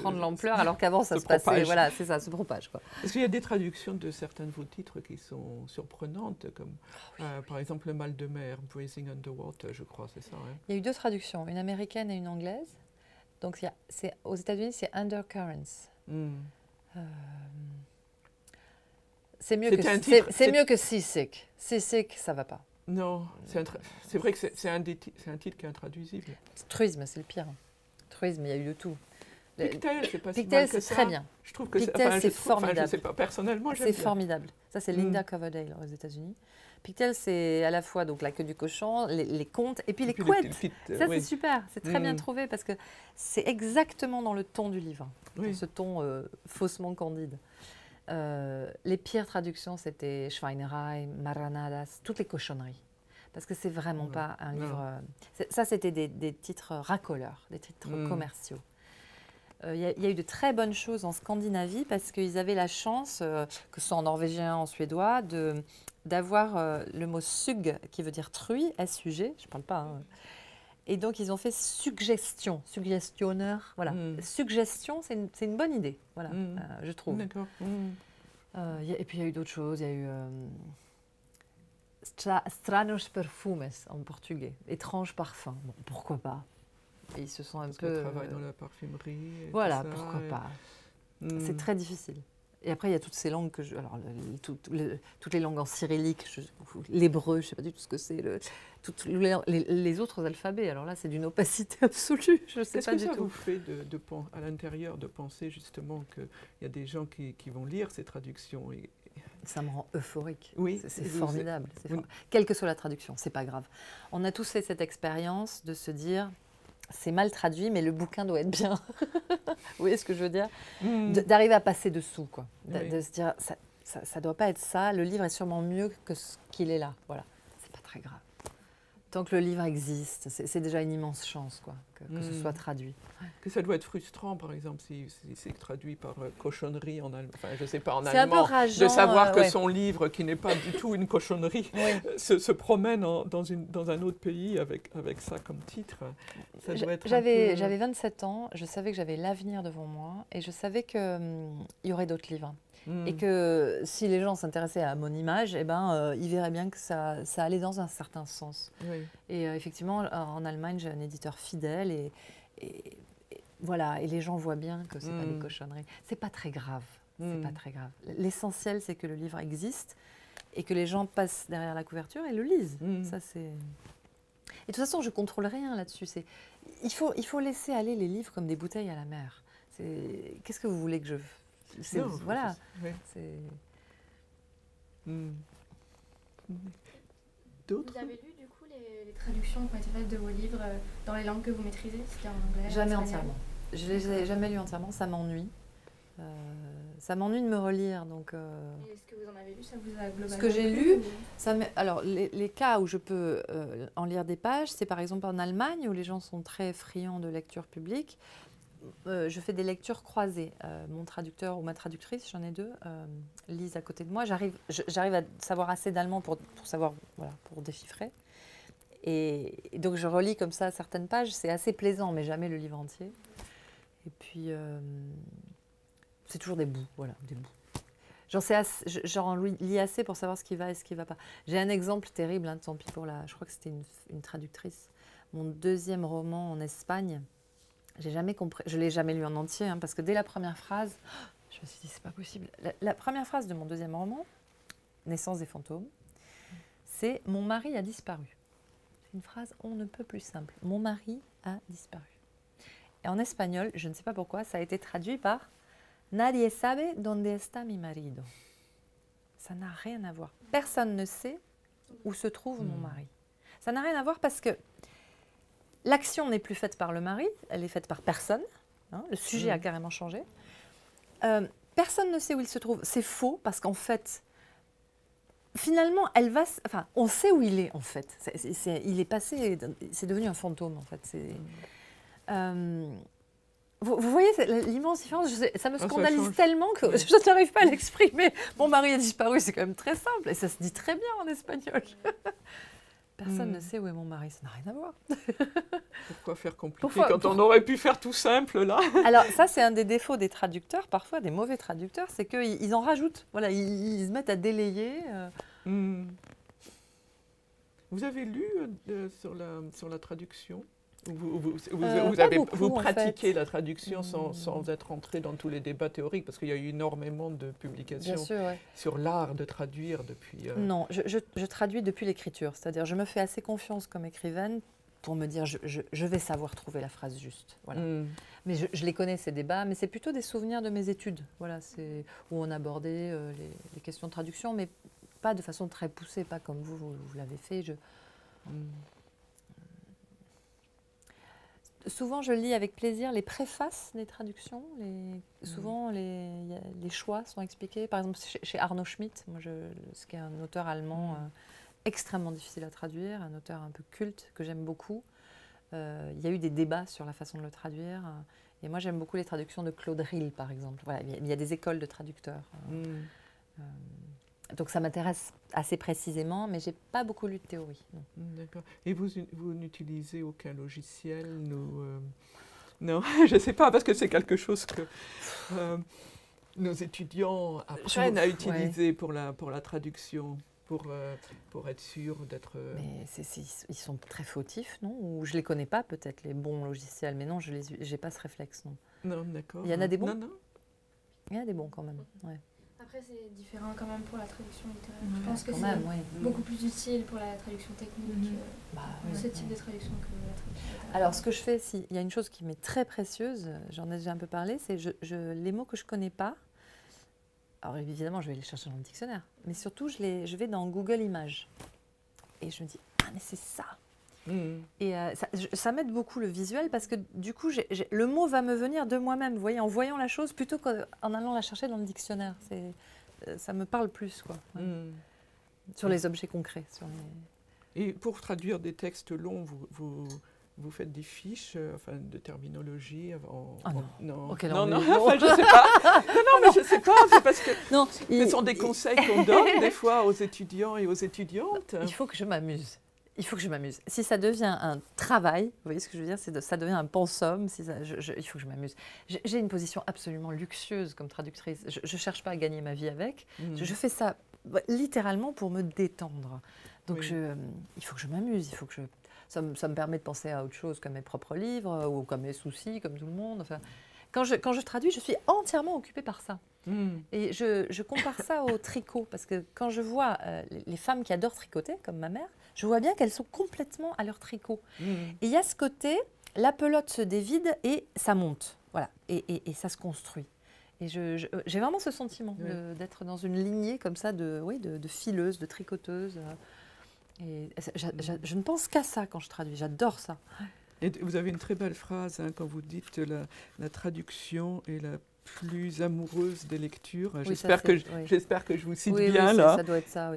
prend de l'ampleur, alors qu'avant, ça se passait, voilà, c'est ça, se propage, quoi. Est-ce qu'il y a des traductions de certains de vos titres qui sont surprenantes, comme par exemple Le Mal de Mer, Breathing Underwater, je crois, c'est ça, hein? Il y a eu deux traductions, une américaine et une anglaise. Donc, aux États-Unis, c'est Undercurrents. C'est mieux que Seasick. Seasick, ça ne va pas. Non, c'est vrai que c'est un titre qui est intraduisible. Truisme, c'est le pire. Truisme, il y a eu de tout. Pictel, c'est pas si mal que ça. Très bien. Je trouve que Pictel, c'est formidable. Je sais pas, personnellement, j'aime bien. C'est formidable. Ça, c'est Linda Coverdale aux États-Unis. Pictel, c'est à la fois donc la queue du cochon, les contes et puis les couettes. Ça, c'est super. C'est très bien trouvé parce que c'est exactement dans le ton du livre, dans ce ton faussement candide. Les pires traductions, c'était Schweinerei, Maranadas, toutes les cochonneries. Parce que c'est vraiment pas un livre... Ça, c'était des titres racoleurs, des titres commerciaux. Il y a eu de très bonnes choses en Scandinavie parce qu'ils avaient la chance, que ce soit en norvégien, en suédois, d'avoir le mot « sug » qui veut dire « truie », S-U-G, je ne parle pas... Hein. Et donc, ils ont fait « suggestion »,« suggestionneur », voilà. Suggestion, c'est une bonne idée, voilà, je trouve. D'accord. Et puis, il y a eu d'autres choses. Il y a eu « Stranos perfumes » en portugais, « étrange parfum ». Bon, pourquoi pas? Et ils se sont un peu... Parce qu'on travaille dans la parfumerie. Voilà, pourquoi pas? C'est très difficile. Et après, il y a toutes ces langues que je... Alors, toutes les langues en cyrillique, l'hébreu, je ne sais pas du tout ce que c'est. Les autres alphabets, alors là, c'est d'une opacité absolue. Je ne sais pas du tout. Qu'est-ce que ça vous fait à l'intérieur de penser justement qu'il y a des gens qui vont lire ces traductions et... Ça me rend euphorique. Oui, c'est formidable. Quelle que soit la traduction, ce n'est pas grave. On a tous fait cette expérience de se dire... C'est mal traduit, mais le bouquin doit être bien. Vous voyez ce que je veux dire? D'arriver à passer dessous, quoi. De se dire, ça doit pas être ça. Le livre est sûrement mieux que ce qu'il est là. Voilà, c'est pas très grave. Tant que le livre existe, c'est déjà une immense chance, quoi, que ce soit traduit. Que ça doit être frustrant, par exemple, si c'est traduit par cochonnerie en allemand. Enfin, je sais pas, en allemand, rageant, de savoir que son livre, qui n'est pas du tout une cochonnerie, se promène dans un autre pays avec ça comme titre. J'avais 27 ans, je savais que j'avais l'avenir devant moi, et je savais qu'il y aurait d'autres livres. Et que si les gens s'intéressaient à mon image, eh ben, ils verraient bien que ça allait dans un certain sens. Oui. Et effectivement, en Allemagne, j'ai un éditeur fidèle et voilà, et les gens voient bien que c'est pas des cochonneries. C'est pas très grave. C'est pas très grave. L'essentiel, c'est que le livre existe et que les gens passent derrière la couverture et le lisent. Ça, c'est... Et de toute façon, je contrôle rien là-dessus. Il faut laisser aller les livres comme des bouteilles à la mer. Qu'est-ce que vous voulez que je... Non, voilà. D'autres? Vous avez lu du coup les traductions qui ont été faites de vos livres dans les langues que vous maîtrisez? C'était en anglais? Jamais entièrement. Je ne les ai jamais lues entièrement, ça m'ennuie. Ça m'ennuie de me relire. Donc, et ce que vous en avez lu, ça vous a globalement... Ce que j'ai lu, alors les cas où je peux en lire des pages, c'est par exemple en Allemagne où les gens sont très friands de lecture publique. Je fais des lectures croisées. Mon traducteur ou ma traductrice, j'en ai deux, lisent à côté de moi. J'arrive à savoir assez d'allemand pour savoir, voilà, pour déchiffrer. Et donc je relis comme ça certaines pages. C'est assez plaisant, mais jamais le livre entier. Et puis c'est toujours des bouts, voilà, des bouts. J'en lis assez pour savoir ce qui va et ce qui ne va pas. J'ai un exemple terrible, hein, tant pis pour je crois que c'était une traductrice. Mon deuxième roman en Espagne. J'ai jamais compris, je ne l'ai jamais lu en entier, hein, parce que dès la première phrase, je me suis dit, c'est pas possible. La première phrase de mon deuxième roman, Naissance des fantômes, c'est « Mon mari a disparu ». C'est une phrase on ne peut plus simple. « Mon mari a disparu ». Et en espagnol, je ne sais pas pourquoi, ça a été traduit par « Nadie sabe dónde está mi marido ». Ça n'a rien à voir. Personne ne sait où se trouve mon mari. Ça n'a rien à voir parce que l'action n'est plus faite par le mari, elle est faite par personne. Hein, le sujet a carrément changé. Personne ne sait où il se trouve. C'est faux parce qu'en fait, finalement, elle va. Enfin, on sait où il est en fait. Il est passé, c'est devenu un fantôme en fait. Vous voyez l'immense différence, ça me scandalise tellement que je n'arrive pas à l'exprimer. Mon mari a disparu, c'est quand même très simple et ça se dit très bien en espagnol. Personne ne sait où est mon mari, ça n'a rien à voir. Pourquoi faire compliqué on aurait pu faire tout simple là? Alors ça c'est un des défauts des traducteurs, parfois des mauvais traducteurs, c'est qu'ils en rajoutent. Voilà, ils se mettent à délayer. Vous avez lu sur la traduction? Vous pratiquez la traduction sans être entré dans tous les débats théoriques, parce qu'il y a eu énormément de publications sur l'art de traduire depuis… Non, je traduis depuis l'écriture, c'est-à-dire je me fais assez confiance comme écrivaine pour me dire je vais savoir trouver la phrase juste. Voilà. Mais je les connais ces débats, mais c'est plutôt des souvenirs de mes études, voilà, où on abordait les questions de traduction, mais pas de façon très poussée, pas comme vous l'avez fait. Souvent, je lis avec plaisir les préfaces des traductions. Souvent, les choix sont expliqués. Par exemple, chez Arno Schmidt, ce qui est un auteur allemand extrêmement difficile à traduire, un auteur un peu culte que j'aime beaucoup. Il y a eu des débats sur la façon de le traduire. Et moi, j'aime beaucoup les traductions de Claude Rille, par exemple. Voilà, il y a des écoles de traducteurs. Donc, ça m'intéresse assez précisément, mais je n'ai pas beaucoup lu de théorie. D'accord. Et vous n'utilisez aucun logiciel? Non, je ne sais pas, parce que c'est quelque chose que nos étudiants apprennent à utiliser pour la traduction, pour être sûr d'être… Mais ils sont très fautifs, non? Ou je ne les connais pas, peut-être, les bons logiciels, mais non, je n'ai pas ce réflexe, non. Non, d'accord. Il y en a des bons? Non. Il y en a des bons, quand même, Après, c'est différent quand même pour la traduction littéraire. Je pense que c'est beaucoup plus utile pour la traduction technique, ce type de traduction que la traduction littéraire. Alors, ce que je fais, il y a une chose qui m'est très précieuse, j'en ai déjà un peu parlé, c'est les mots que je ne connais pas. Alors, évidemment, je vais les chercher dans le dictionnaire, mais surtout, je vais dans Google Images. Et je me dis, ah, mais c'est ça! Et ça m'aide beaucoup le visuel parce que du coup, le mot va me venir de moi-même, vous voyez, en voyant la chose plutôt qu'en allant la chercher dans le dictionnaire. Ça me parle plus, quoi. Sur les objets concrets. Et pour traduire des textes longs, vous faites des fiches de terminologie avant... je ne sais pas. Mais je ne sais pas, c'est parce que ce sont des conseils qu'on donne des fois aux étudiants et aux étudiantes. Il faut que je m'amuse. Il faut que je m'amuse. Si ça devient un travail, vous voyez ce que je veux dire, ça devient un pensum, il faut que je m'amuse. J'ai une position absolument luxueuse comme traductrice. Je ne cherche pas à gagner ma vie avec. Je fais ça littéralement pour me détendre. Donc, il faut que je m'amuse. Ça me permet de penser à autre chose qu'à mes propres livres ou qu'à mes soucis, comme tout le monde. Enfin, quand je traduis, je suis entièrement occupée par ça. Et je compare ça au tricot, parce que quand je vois les femmes qui adorent tricoter, comme ma mère, je vois bien qu'elles sont complètement à leur tricot. Et il y a ce côté, la pelote se dévide et ça monte, voilà, et ça se construit. Et j'ai vraiment ce sentiment d'être dans une lignée comme ça de fileuse, de tricoteuse. Et je ne pense qu'à ça quand je traduis, j'adore ça. Et vous avez une très belle phrase quand vous dites la traduction est la plus amoureuse des lectures. J'espère que je vous cite bien là. Ça doit être ça,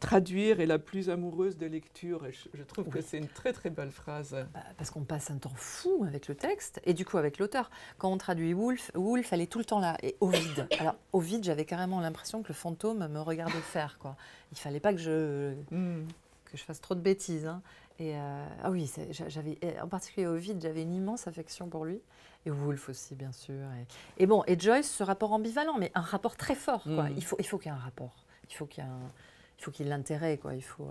traduire est la plus amoureuse des lectures. Je trouve que c'est une très très belle phrase. Parce qu'on passe un temps fou avec le texte et du coup avec l'auteur. Quand on traduit Woolf, elle est tout le temps là et Ovide. Alors Ovide, j'avais carrément l'impression que le fantôme me regardait faire, quoi. Il fallait pas que je fasse trop de bêtises, hein. Et j'avais en particulier Ovide, j'avais une immense affection pour lui. Et Woolf aussi, bien sûr. Et bon, et Joyce, ce rapport ambivalent, mais un rapport très fort, quoi. Il faut qu'il y ait un rapport. Il faut qu'il y ait un, il faut qu'il l'intéresse, quoi. Il faut,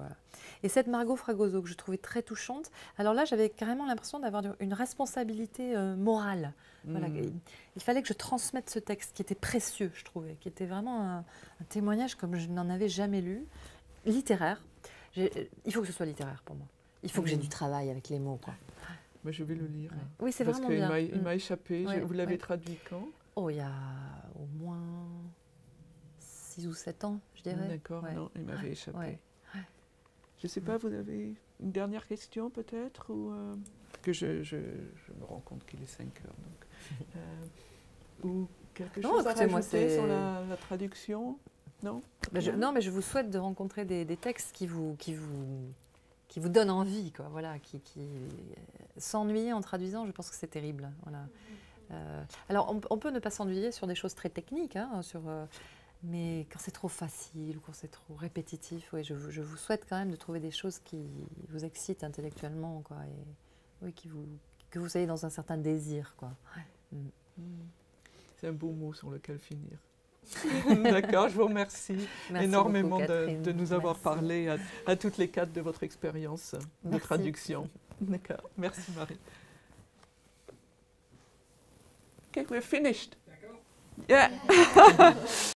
Et cette Margot Fragoso, que je trouvais très touchante, alors là, j'avais carrément l'impression d'avoir une responsabilité morale. Voilà. Il fallait que je transmette ce texte qui était précieux, je trouvais, qui était vraiment un témoignage comme je n'en avais jamais lu, littéraire. Il faut que ce soit littéraire pour moi. Il faut que j'ai du travail avec les mots, quoi. Moi, je vais le lire. Ouais. Oui, c'est vraiment bien. Parce qu'il m'a échappé. Ouais, vous l'avez traduit quand? Oh, il y a au moins 6 ou 7 ans, je dirais. D'accord, non, il m'avait échappé. Je ne sais pas, vous avez une dernière question, peut-être, ou que je me rends compte qu'il est 5 heures, donc. Ou quelque chose à rajouter sur la traduction? Non, ben non, mais je vous souhaite de rencontrer des textes qui vous donnent envie, quoi, voilà, qui s'ennuient en traduisant, je pense que c'est terrible. Voilà. Alors, on peut ne pas s'ennuyer sur des choses très techniques, hein, mais quand c'est trop facile ou quand c'est trop répétitif, oui, je vous souhaite quand même de trouver des choses qui vous excitent intellectuellement, quoi, et oui, que vous soyez dans un certain désir, quoi. Ouais. C'est un beau mot sur lequel finir. D'accord, je vous remercie énormément de nous avoir parlé à toutes les quatre de votre expérience de traduction. D'accord, merci Marie. Okay, we're finished. D'accord. Yeah.